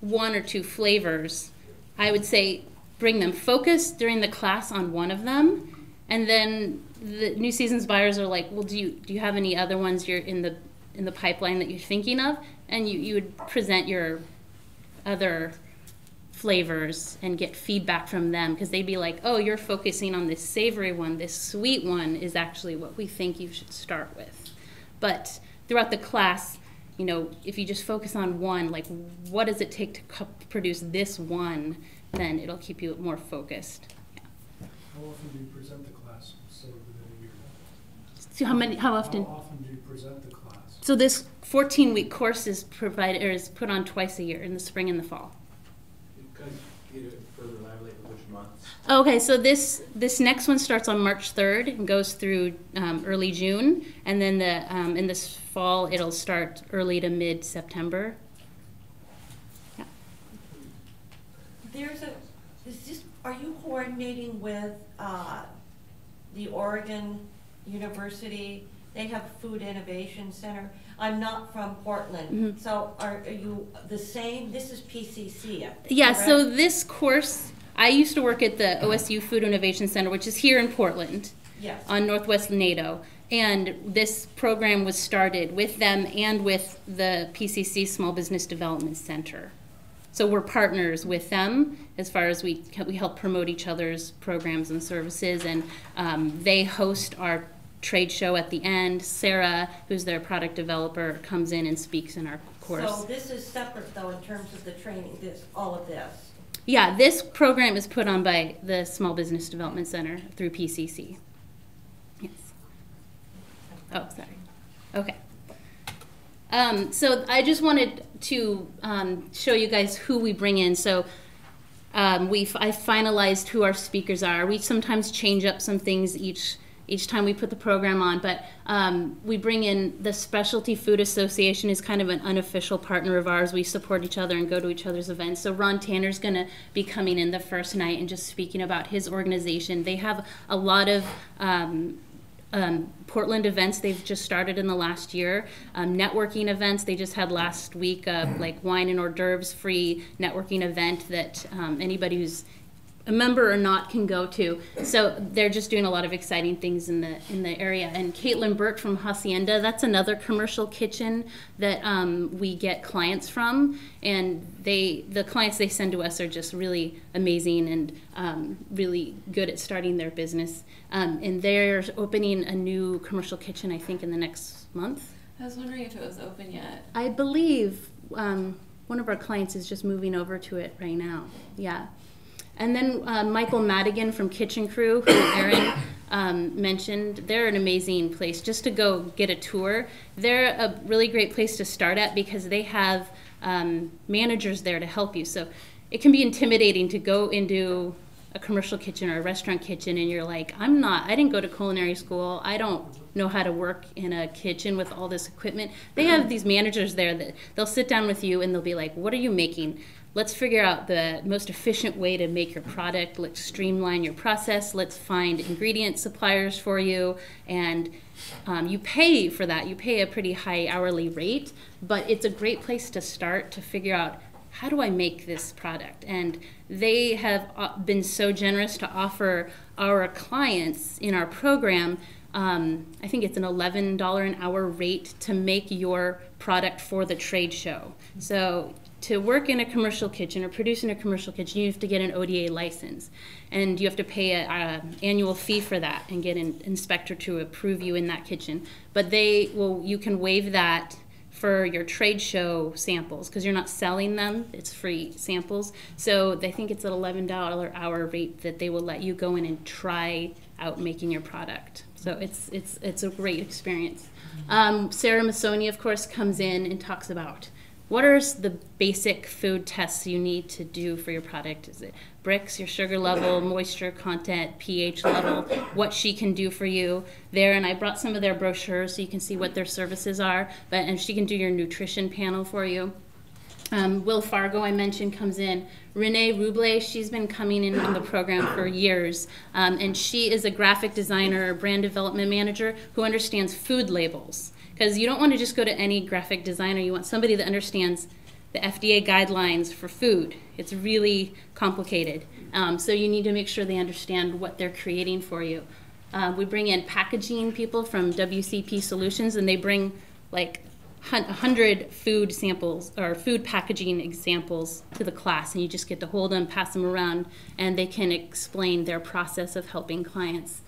one or two flavors, I would say bring them, focus during the class on one of them, and then the New Seasons buyers are like, well, do you do you have any other ones you're in the in the pipeline that you're thinking of? And you, you would present your other flavors and get feedback from them, because they'd be like, oh, you're focusing on this savory one, this sweet one is actually what we think you should start with. But throughout the class, you know, if you just focus on one, like what does it take to produce this one, then it'll keep you more focused. Yeah. How often do you present the class, say within a year? So how many, how often? How often do you present the class? So this fourteen week course is provided, or is put on twice a year, in the spring and the fall. Okay, so this this next one starts on March third and goes through um, early June, and then the um, in this fall it'll start early to mid September. Yeah. There's a. Is this, are you coordinating with uh, the Oregon University? They have Food Innovation Center. I'm not from Portland, mm-hmm. so are, are you the same? This is P C C. Correct? Yeah, so this course, I used to work at the O S U Food Innovation Center, which is here in Portland, yes. on Northwest Laredo, and this program was started with them and with the P C C Small Business Development Center. So we're partners with them as far as we, we help promote each other's programs and services, and um, they host our trade show at the end. Sarah, who's their product developer, comes in and speaks in our course. So this is separate though in terms of the training, this, all of this? Yeah, this program is put on by the Small Business Development Center through P C C. Yes. Oh, sorry. Okay. Um, so I just wanted to um, show you guys who we bring in. So um, we I finalized who our speakers are. We sometimes change up some things each each time we put the program on, but um, we bring in the Specialty Food Association is kind of an unofficial partner of ours. We support each other and go to each other's events. So Ron Tanner's gonna be coming in the first night and just speaking about his organization. They have a lot of um, Um, Portland events they've just started in the last year, um, networking events. They just had last week a like wine and hors d'oeuvres free networking event that um, anybody who's a member or not can go to. So they're just doing a lot of exciting things in the in the area. And Caitlin Burke from Hacienda, that's another commercial kitchen that um, we get clients from, and they the clients they send to us are just really amazing and um, really good at starting their business. Um, and they're opening a new commercial kitchen, I think, in the next month. I was wondering if it was open yet. I believe um, one of our clients is just moving over to it right now. Yeah. And then uh, Michael Madigan from Kitchen Crew, who Erin um, mentioned, they're an amazing place just to go get a tour. They're a really great place to start at because they have um, managers there to help you. So it can be intimidating to go into a commercial kitchen or a restaurant kitchen and you're like, I'm not, I didn't go to culinary school. I don't know how to work in a kitchen with all this equipment. They have these managers there that they'll sit down with you and they'll be like, what are you making? Let's figure out the most efficient way to make your product. Let's streamline your process. Let's find ingredient suppliers for you. And um, you pay for that. You pay a pretty high hourly rate, but it's a great place to start to figure out, how do I make this product? And they have been so generous to offer our clients in our program, um, I think it's an eleven dollars an hour rate to make your product for the trade show. So to work in a commercial kitchen or produce in a commercial kitchen, you have to get an O D A license, and you have to pay an annual fee for that and get an inspector to approve you in that kitchen. But they will, you can waive that for your trade show samples because you're not selling them, it's free samples. So I think it's an eleven dollars an hour rate that they will let you go in and try out making your product. So it's, it's, it's a great experience. Um, Sarah Missoni, of course, comes in and talks about what are the basic food tests you need to do for your product? Is it bricks, your sugar level, moisture content, pH level, what she can do for you there. And I brought some of their brochures so you can see what their services are, but and she can do your nutrition panel for you. Um, Will Fargo, I mentioned, comes in. Renee Ruble, she's been coming in on the program for years, um, and she is a graphic designer, brand development manager who understands food labels. Because you don't want to just go to any graphic designer. You want somebody that understands the F D A guidelines for food. It's really complicated. Um, so you need to make sure they understand what they're creating for you. Uh, we bring in packaging people from W C P Solutions, and they bring like one hundred food samples or food packaging examples to the class, and you just get to hold them, pass them around, and they can explain their process of helping clients.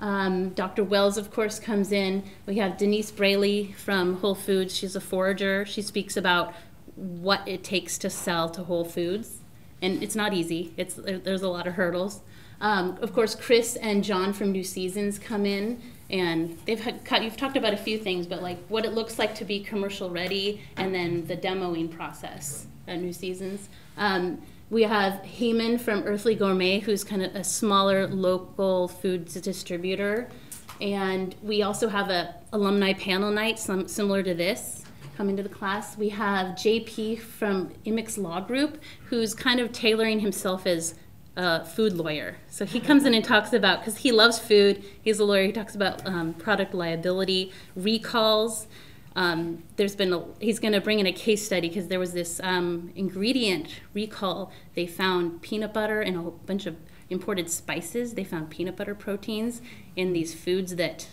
Um, Doctor Wells, of course, comes in. We have Denise Braley from Whole Foods. She's a forager. She speaks about what it takes to sell to Whole Foods. And it's not easy. It's, there's a lot of hurdles. Um, of course, Chris and John from New Seasons come in. And they've had, you've talked about a few things, but like what it looks like to be commercial ready and then the demoing process at New Seasons. Um, We have Heyman from Earthly Gourmet, who's kind of a smaller local foods distributor. And we also have an alumni panel night some, similar to this coming to the class. We have J P from Immix Law Group, who's kind of tailoring himself as a food lawyer. So he comes in and talks about, because he loves food, he's a lawyer, he talks about um, product liability, recalls. Um, there's been a, he's going to bring in a case study because there was this um, ingredient recall. They found peanut butter and a whole bunch of imported spices. They found peanut butter proteins in these foods that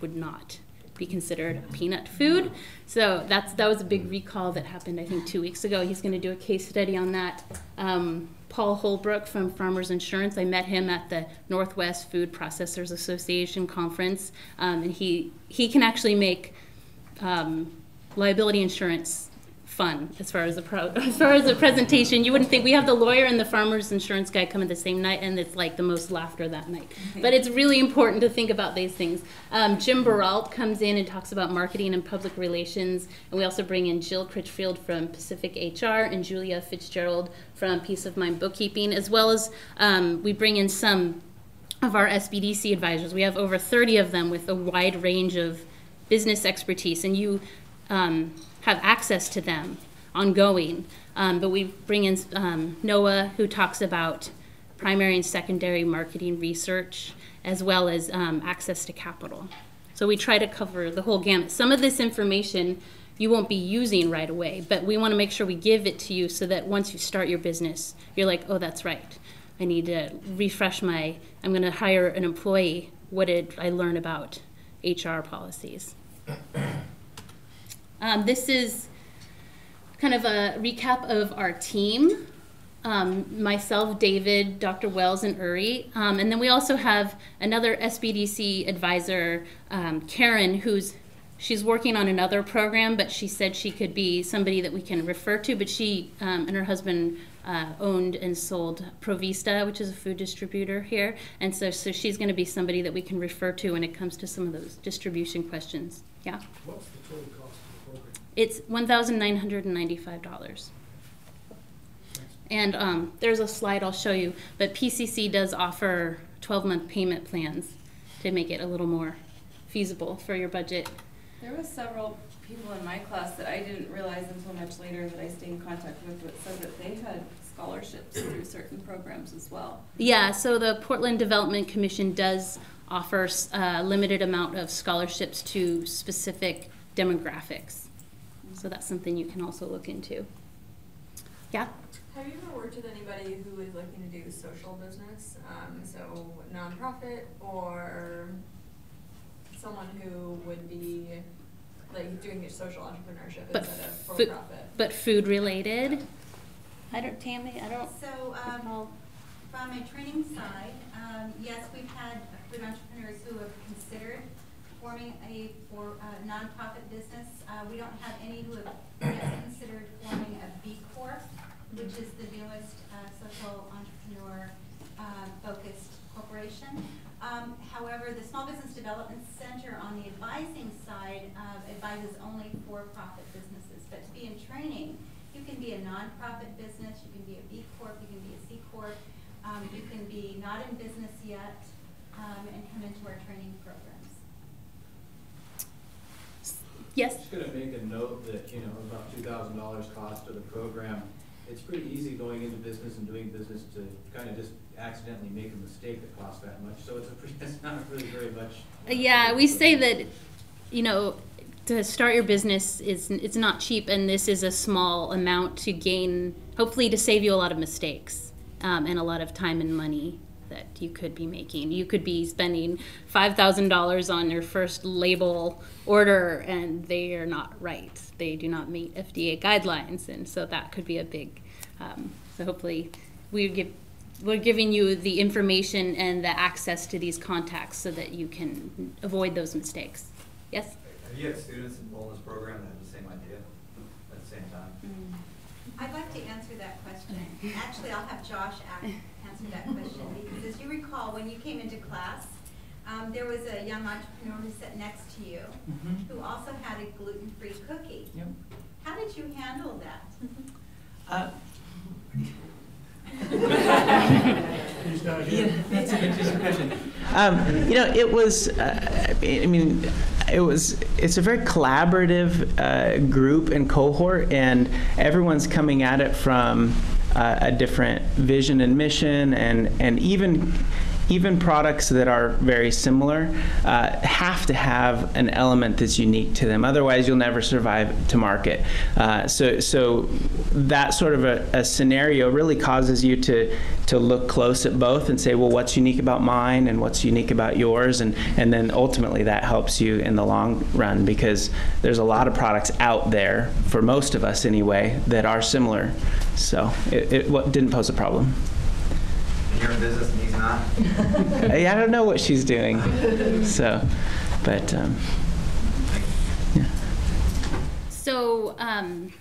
would not be considered peanut food. So that's, that was a big recall that happened, I think, two weeks ago. He's going to do a case study on that. Um, Paul Holbrook from Farmers Insurance, I met him at the Northwest Food Processors Association conference, um, and he, he can actually make Um, liability insurance fun as far as the pro as far as the presentation. You wouldn't think we have the lawyer and the farmer's insurance guy come in the same night, and it's like the most laughter that night. Okay. But it's really important to think about these things. Um, Jim Beralt comes in and talks about marketing and public relations, and we also bring in Jill Critchfield from Pacific H R and Julia Fitzgerald from Peace of Mind Bookkeeping, as well as um, we bring in some of our S B D C advisors. We have over thirty of them with a wide range of business expertise, and you um, have access to them ongoing. Um, but we bring in um, Noah, who talks about primary and secondary marketing research, as well as um, access to capital. So we try to cover the whole gamut. Some of this information you won't be using right away, but we want to make sure we give it to you so that once you start your business, you're like, oh, that's right. I need to refresh my, I'm going to hire an employee. What did I learn about H R policies? Um, this is kind of a recap of our team. Um, myself, David, Doctor Wells, and Uri. Um, and then we also have another S B D C advisor, um, Karen, who's she's working on another program, but she said she could be somebody that we can refer to. But she um, and her husband uh, owned and sold Provista, which is a food distributor here. And so, so she's going to be somebody that we can refer to when it comes to some of those distribution questions. Yeah? What's the total cost of the program? It's one thousand nine hundred ninety-five dollars. And um, there's a slide I'll show you, but P C C does offer twelve month payment plans to make it a little more feasible for your budget. There were several people in my class that I didn't realize until much later that I stayed in contact with, but said that they had scholarships through certain programs as well. Yeah, so the Portland Development Commission does offer a limited amount of scholarships to specific demographics. So that's something you can also look into. Yeah? Have you ever worked with anybody who is looking to do social business, um, so nonprofit, or someone who would be like doing social entrepreneurship but instead of for profit? But food related? Yeah. I don't, Tammy, I don't. So um, by my training side, um, yes, we've had food entrepreneurs who have considered forming a for uh, nonprofit business. Uh, we don't have any who have yet considered forming a B Corp, which is the newest uh, social entrepreneur-focused uh, corporation. Um, however, the Small Business Development Center on the advising side uh, advises only for-profit businesses. But to be in training, you can be a nonprofit business, you can be a B Corp, you can be a C Corp, um, you can be not in business yet, um, and come into our training programs. Yes? I'm just going to make a note that, you know, about two thousand dollars cost of the program. It's pretty easy going into business and doing business to kind of just accidentally make a mistake that costs that much. So it's, a pretty, it's not really very much. Yeah, we say that, you know, to start your business, is it's not cheap, and this is a small amount to gain, hopefully to save you a lot of mistakes um, and a lot of time and money that you could be making. You could be spending five thousand dollars on your first label order, and they are not right. They do not meet F D A guidelines, and so that could be a big, um, so hopefully we give, we're giving you the information and the access to these contacts so that you can avoid those mistakes. Yes? Have you had students involved in this program that have the same idea at the same time? Mm. I'd like to answer that question. Actually, I'll have Josh ask. That question, because as you recall, when you came into class, um, there was a young entrepreneur who sat next to you, mm-hmm. who also had a gluten-free cookie. Yep. How did you handle that? Uh, yeah, that's an interesting question. Um, you know, it was. Uh, I mean, it was. It's a very collaborative uh, group and cohort, and everyone's coming at it from Uh, a different vision and mission, and and even even products that are very similar uh, have to have an element that's unique to them. Otherwise, you'll never survive to market. Uh, so so that sort of a, a scenario really causes you to to look close at both and say, well, what's unique about mine and what's unique about yours, and and then ultimately that helps you in the long run, because there's a lot of products out there, for most of us anyway, that are similar. So it, it didn't pose a problem. You're in business and he's not? I don't know what she's doing. So, but, um, yeah. So, um,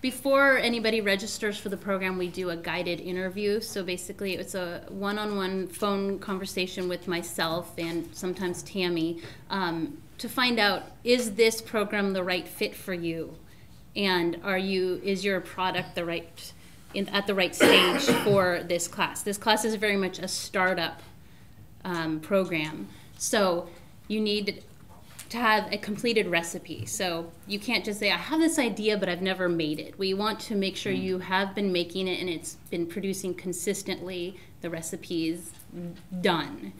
Before anybody registers for the program, we do a guided interview. So basically, it's a one-on-one phone conversation with myself and sometimes Tammy um, to find out, is this program the right fit for you? And are you, is your product the right, in, at the right stage for this class? This class is very much a startup um, program. So you need to have a completed recipe. So you can't just say, I have this idea, but I've never made it. We want to make sure you have been making it and it's been producing consistently, the recipe's done.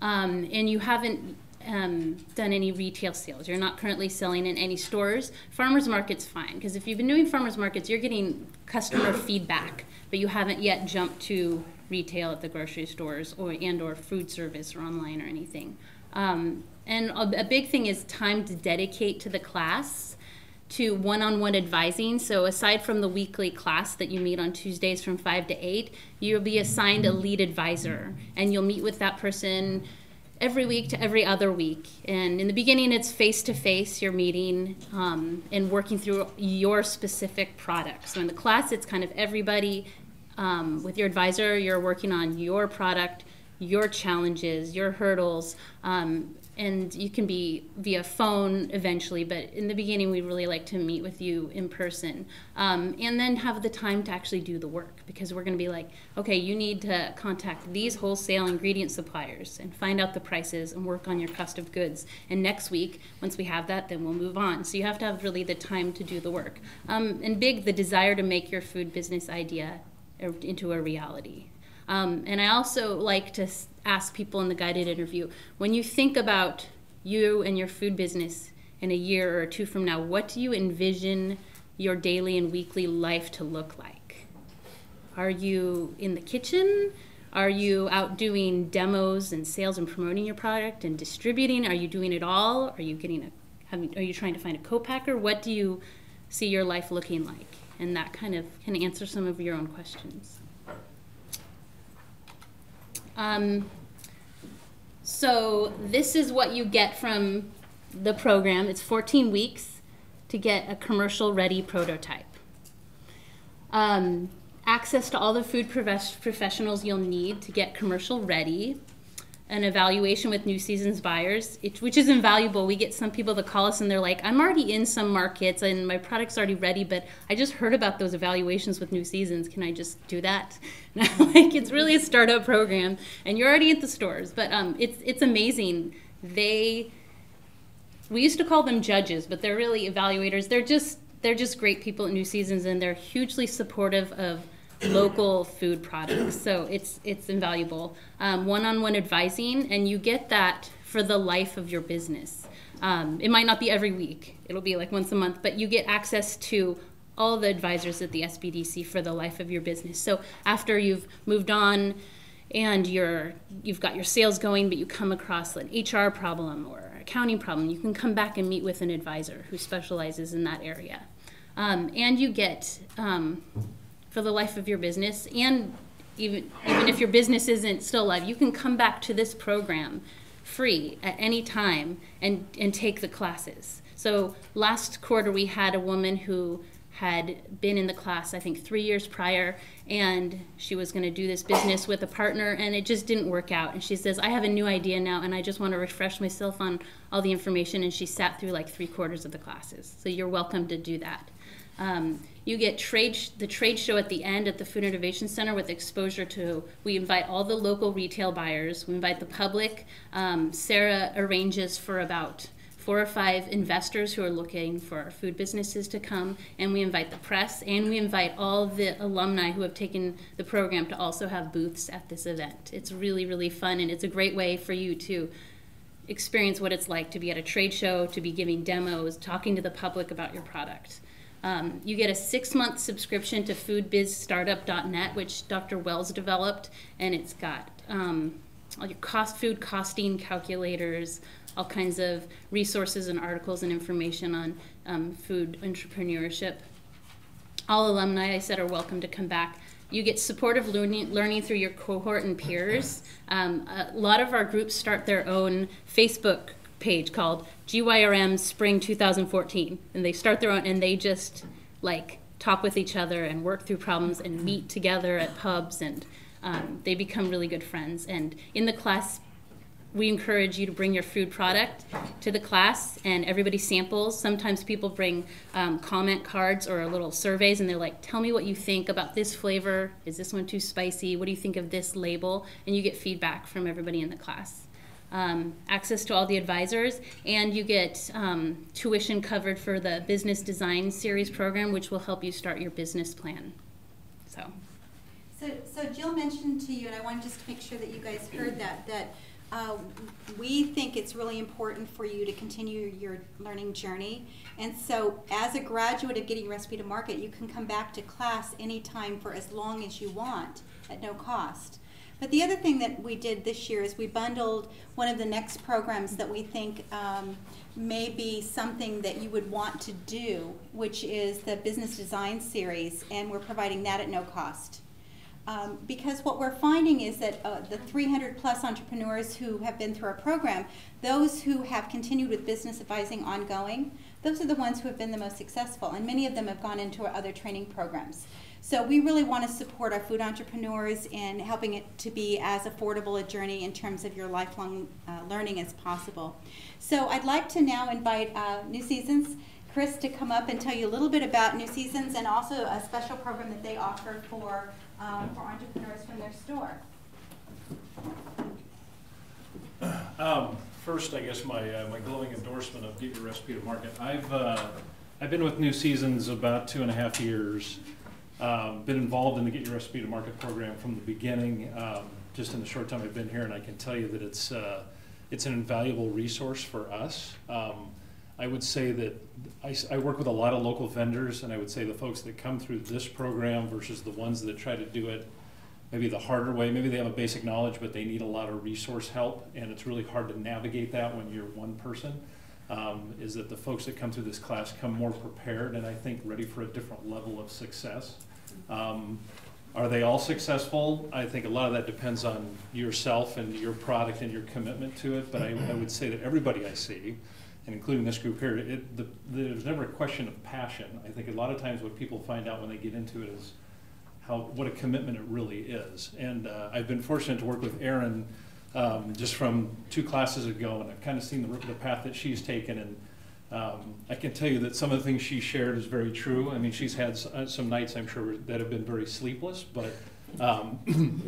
Um, and you haven't um, done any retail sales. You're not currently selling in any stores. Farmers market's fine, because if you've been doing farmers markets, you're getting customer feedback, but you haven't yet jumped to retail at the grocery stores or and or food service or online or anything. Um, And a big thing is time to dedicate to the class, to one-on-one advising. So aside from the weekly class that you meet on Tuesdays from five to eight, you'll be assigned a lead advisor. And you'll meet with that person every week to every other week. And in the beginning, it's face-to-face, you're meeting um, and working through your specific product. So in the class, it's kind of everybody. Um, with your advisor, you're working on your product, your challenges, your hurdles. Um, And you can be via phone eventually, but in the beginning, we really like to meet with you in person. Um, and then have the time to actually do the work, because we're going to be like, okay, you need to contact these wholesale ingredient suppliers and find out the prices and work on your cost of goods. And next week, once we have that, then we'll move on. So you have to have really the time to do the work. Um, and big, the desire to make your food business idea into a reality. Um, and I also like to ask people in the guided interview, when you think about you and your food business in a year or two from now, what do you envision your daily and weekly life to look like? Are you in the kitchen? Are you out doing demos and sales and promoting your product and distributing? Are you doing it all? Are you getting a, having, are you trying to find a co-packer? What do you see your life looking like? And that kind of can answer some of your own questions. Um, so this is what you get from the program. It's fourteen weeks to get a commercial-ready prototype. Um, access to all the food prof- professionals you'll need to get commercial-ready. An evaluation with New Seasons buyers, it, which is invaluable. We get some people that call us and they're like, I'm already in some markets and my product's already ready, but I just heard about those evaluations with New Seasons. Can I just do that? And I'm like, it's really a startup program and you're already at the stores. But um, it's, it's amazing. They, we used to call them judges, but they're really evaluators. They're just, they're just great people at New Seasons, and they're hugely supportive of local food products, so it's it's invaluable. Um, one-on-one advising, and you get that for the life of your business. Um, it might not be every week, it'll be like once a month, but you get access to all the advisors at the S B D C for the life of your business. So after you've moved on and you're, you've got your sales going, but you come across an H R problem or accounting problem, you can come back and meet with an advisor who specializes in that area. Um, and you get um, for the life of your business, and even, even if your business isn't still alive, you can come back to this program free at any time and, and take the classes. So last quarter we had a woman who had been in the class, I think three years prior, and she was gonna do this business with a partner and it just didn't work out. And she says, I have a new idea now and I just wanna refresh myself on all the information, and she sat through like three quarters of the classes. So you're welcome to do that. Um, you get trade sh the trade show at the end at the Food Innovation Center with exposure to, we invite all the local retail buyers, we invite the public. Um, Sarah arranges for about four or five investors who are looking for food businesses to come, and we invite the press, and we invite all the alumni who have taken the program to also have booths at this event. It's really, really fun, and it's a great way for you to experience what it's like to be at a trade show, to be giving demos, talking to the public about your product. Um, you get a six-month subscription to food biz startup dot net, which Doctor Wells developed, and it's got um, all your cost, food costing calculators, all kinds of resources and articles and information on um, food entrepreneurship. All alumni, I said, are welcome to come back. You get supportive learning, learning through your cohort and peers. Um, a lot of our groups start their own Facebook page called G Y R M Spring two thousand fourteen, and they start their own, and they just like talk with each other and work through problems and meet together at pubs, and um, they become really good friends. And in the class, we encourage you to bring your food product to the class, and everybody samples. Sometimes people bring um, comment cards or little surveys, and they're like, tell me what you think about this flavor. Is this one too spicy? What do you think of this label? And you get feedback from everybody in the class. Um, access to all the advisors, and you get um, tuition covered for the business design series program, which will help you start your business plan. So, so, so Jill mentioned to you, and I wanted just to make sure that you guys heard that, that Uh, we think it's really important for you to continue your learning journey. And so as a graduate of Getting Recipe to Market, you can come back to class anytime for as long as you want at no cost. But the other thing that we did this year is we bundled one of the next programs that we think um, may be something that you would want to do, which is the Business Design Series, and we're providing that at no cost. Um, because what we're finding is that uh, the three hundred plus entrepreneurs who have been through our program, those who have continued with business advising ongoing, those are the ones who have been the most successful, and many of them have gone into our other training programs. So we really want to support our food entrepreneurs in helping it to be as affordable a journey in terms of your lifelong uh, learning as possible. So I'd like to now invite uh, New Seasons Chris to come up and tell you a little bit about New Seasons and also a special program that they offer for Um, for entrepreneurs from their store. Um, first, I guess my uh, my glowing endorsement of Get Your Recipe to Market. I've uh, I've been with New Seasons about two and a half years. Uh, been involved in the Get Your Recipe to Market program from the beginning, um, just in the short time I've been here, and I can tell you that it's uh, it's an invaluable resource for us. Um, I would say that I, I work with a lot of local vendors, and I would say the folks that come through this program versus the ones that try to do it maybe the harder way, maybe they have a basic knowledge, but they need a lot of resource help, and it's really hard to navigate that when you're one person, um, is that the folks that come through this class come more prepared and I think ready for a different level of success. Um, are they all successful? I think a lot of that depends on yourself and your product and your commitment to it, but I, I would say that everybody I see, and including this group here, it, the, there's never a question of passion. I think a lot of times what people find out when they get into it is how what a commitment it really is. And uh, I've been fortunate to work with Erin um, just from two classes ago, and I've kind of seen the, the path that she's taken. And um, I can tell you that some of the things she shared is very true. I mean, she's had some nights, I'm sure, that have been very sleepless, but um,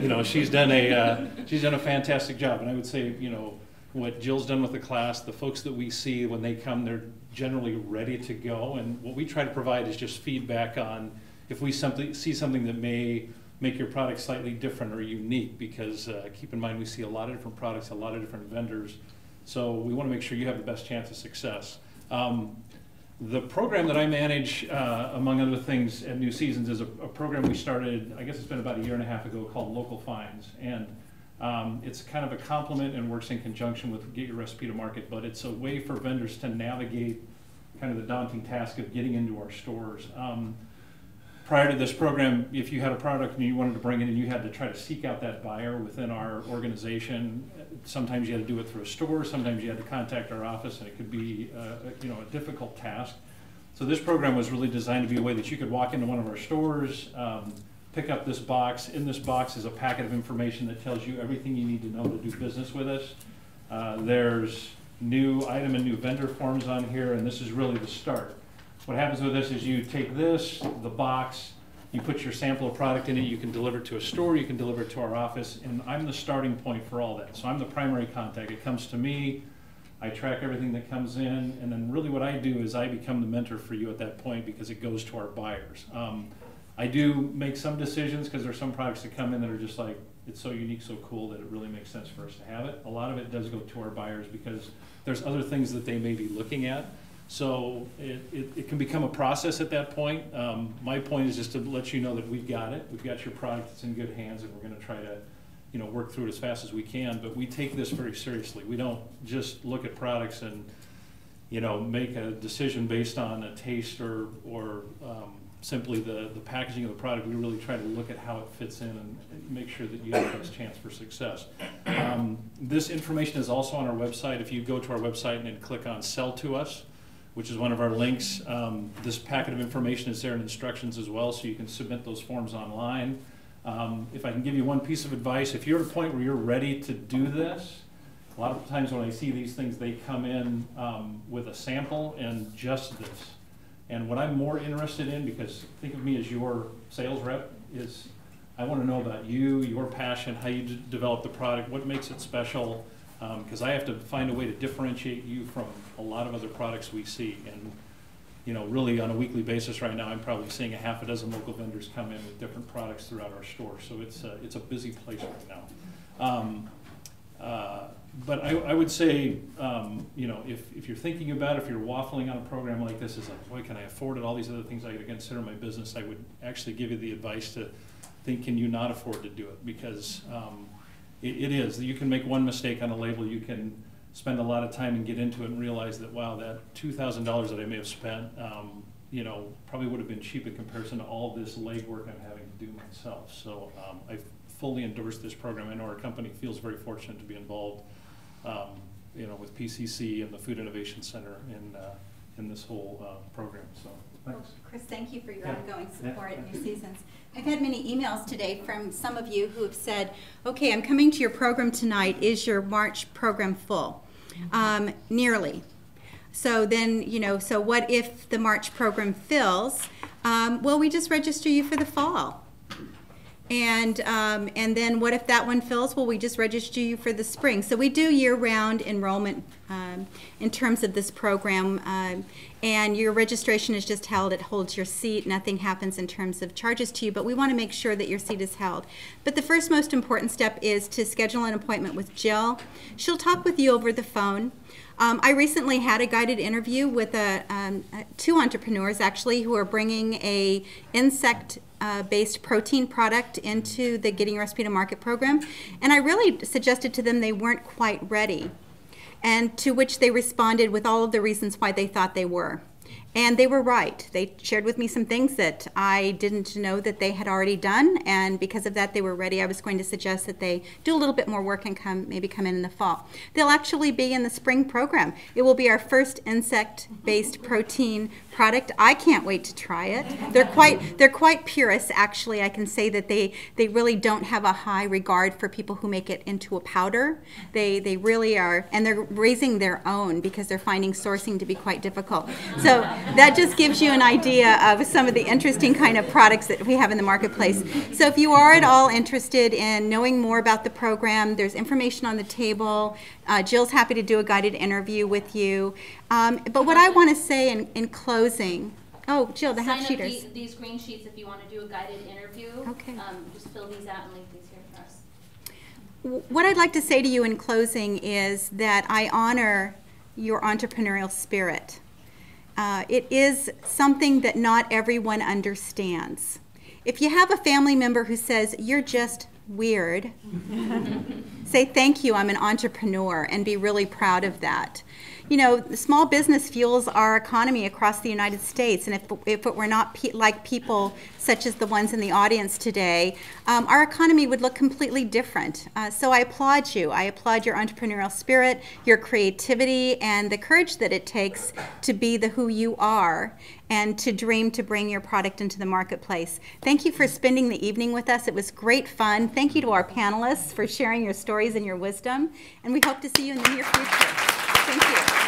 you know, she's done a uh, she's done a fantastic job. And I would say, you know, what Jill's done with the class, the folks that we see when they come, they're generally ready to go. And what we try to provide is just feedback on if we something, see something that may make your product slightly different or unique, because uh, keep in mind, we see a lot of different products, a lot of different vendors. So we want to make sure you have the best chance of success. Um, the program that I manage, uh, among other things at New Seasons, is a, a program we started, I guess it's been about a year and a half ago, called Local Finds. And Um, it's kind of a complement and works in conjunction with Get Your Recipe to Market, but it's a way for vendors to navigate kind of the daunting task of getting into our stores. Um, prior to this program, if you had a product and you wanted to bring it in, you had to try to seek out that buyer within our organization. Sometimes you had to do it through a store, sometimes you had to contact our office, and it could be uh, you know, a difficult task. So this program was really designed to be a way that you could walk into one of our stores, um, pick up this box. In this box is a packet of information that tells you everything you need to know to do business with us. Uh, there's new item and new vendor forms on here, and this is really the start. What happens with this is you take this, the box, you put your sample of product in it, you can deliver it to a store, you can deliver it to our office, and I'm the starting point for all that. So I'm the primary contact. It comes to me, I track everything that comes in, and then really what I do is I become the mentor for you at that point, because it goes to our buyers. Um, I do make some decisions, because there's some products that come in that are just like, it's so unique, so cool, that it really makes sense for us to have it. A lot of it does go to our buyers because there's other things that they may be looking at. So it, it, it can become a process at that point. Um, my point is just to let you know that we've got it. We've got your product, it's in good hands, and we're going to try to you know, work through it as fast as we can. But we take this very seriously. We don't just look at products and you know, make a decision based on a taste or, or um, simply the, the packaging of the product. We really try to look at how it fits in and make sure that you have the best chance for success. Um, this information is also on our website. If you go to our website and then click on Sell to Us, which is one of our links. Um, this packet of information is there in instructions as well, so you can submit those forms online. Um, if I can give you one piece of advice, if you're at a point where you're ready to do this, a lot of times when I see these things, they come in um, with a sample and just this. And what I'm more interested in, because think of me as your sales rep, is I want to know about you, your passion, how you d develop the product, what makes it special, because um, I have to find a way to differentiate you from a lot of other products we see. And you know, really on a weekly basis right now, I'm probably seeing a half a dozen local vendors come in with different products throughout our store. So it's a, it's a busy place right now. Um, uh, but I, I would say, um, you know, if, if you're thinking about it, if you're waffling on a program like this, it's like, boy, can I afford it? All these other things I gotta consider my business. I would actually give you the advice to think, can you not afford to do it? Because um, it, it is, you can make one mistake on a label, you can spend a lot of time and get into it and realize that, wow, that two thousand dollars that I may have spent, um, you know, probably would have been cheap in comparison to all this legwork I'm having to do myself. So um, I fully endorse this program. I know our company feels very fortunate to be involved, um, you know, with P C C and the Food Innovation Center in, uh, in this whole uh, program, so thanks. Well, Chris, thank you for your yeah. ongoing support yeah. at New Seasons. I've had many emails today from some of you who have said, okay, I'm coming to your program tonight. Is your March program full? Um, nearly. So then, you know, so what if the March program fills? Um, well, we just register you for the fall. And, um, and then what if that one fills? Well, we just register you for the spring. So we do year-round enrollment um, in terms of this program. Um, and your registration is just held. It holds your seat. Nothing happens in terms of charges to you, but we want to make sure that your seat is held. But the first most important step is to schedule an appointment with Jill. She'll talk with you over the phone. Um, I recently had a guided interview with a, um, two entrepreneurs, actually, who are bringing a insect Uh, based protein product into the Getting Your Recipe to Market program, and I really suggested to them they weren't quite ready, and to which they responded with all of the reasons why they thought they were. And they were right. They shared with me some things that I didn't know that they had already done, and because of that they were ready. I was going to suggest that they do a little bit more work and come, maybe come in in the fall. They'll actually be in the spring program. It will be our first insect-based protein product. I can't wait to try it. They're quite, they're quite purists, actually. I can say that they, they really don't have a high regard for people who make it into a powder. They, they really are, and they're raising their own because they're finding sourcing to be quite difficult. So that just gives you an idea of some of the interesting kind of products that we have in the marketplace. So if you are at all interested in knowing more about the program, there's information on the table. Uh, Jill's happy to do a guided interview with you. Um, but what I want to say in, in closing, oh, Jill, the half sheeters. Sign up these green sheets if you want to do a guided interview. Okay. Um, just fill these out and leave these here for us. What I'd like to say to you in closing is that I honor your entrepreneurial spirit. Uh, it is something that not everyone understands. If you have a family member who says, you're just weird, say thank you, I'm an entrepreneur, and be really proud of that. You know, small business fuels our economy across the United States, and if, if it were not pe like people such as the ones in the audience today, um, our economy would look completely different. Uh, so I applaud you. I applaud your entrepreneurial spirit, your creativity, and the courage that it takes to be the who you are and to dream to bring your product into the marketplace. Thank you for spending the evening with us. It was great fun. Thank you to our panelists for sharing your stories and your wisdom, and we hope to see you in the near future. Thank you.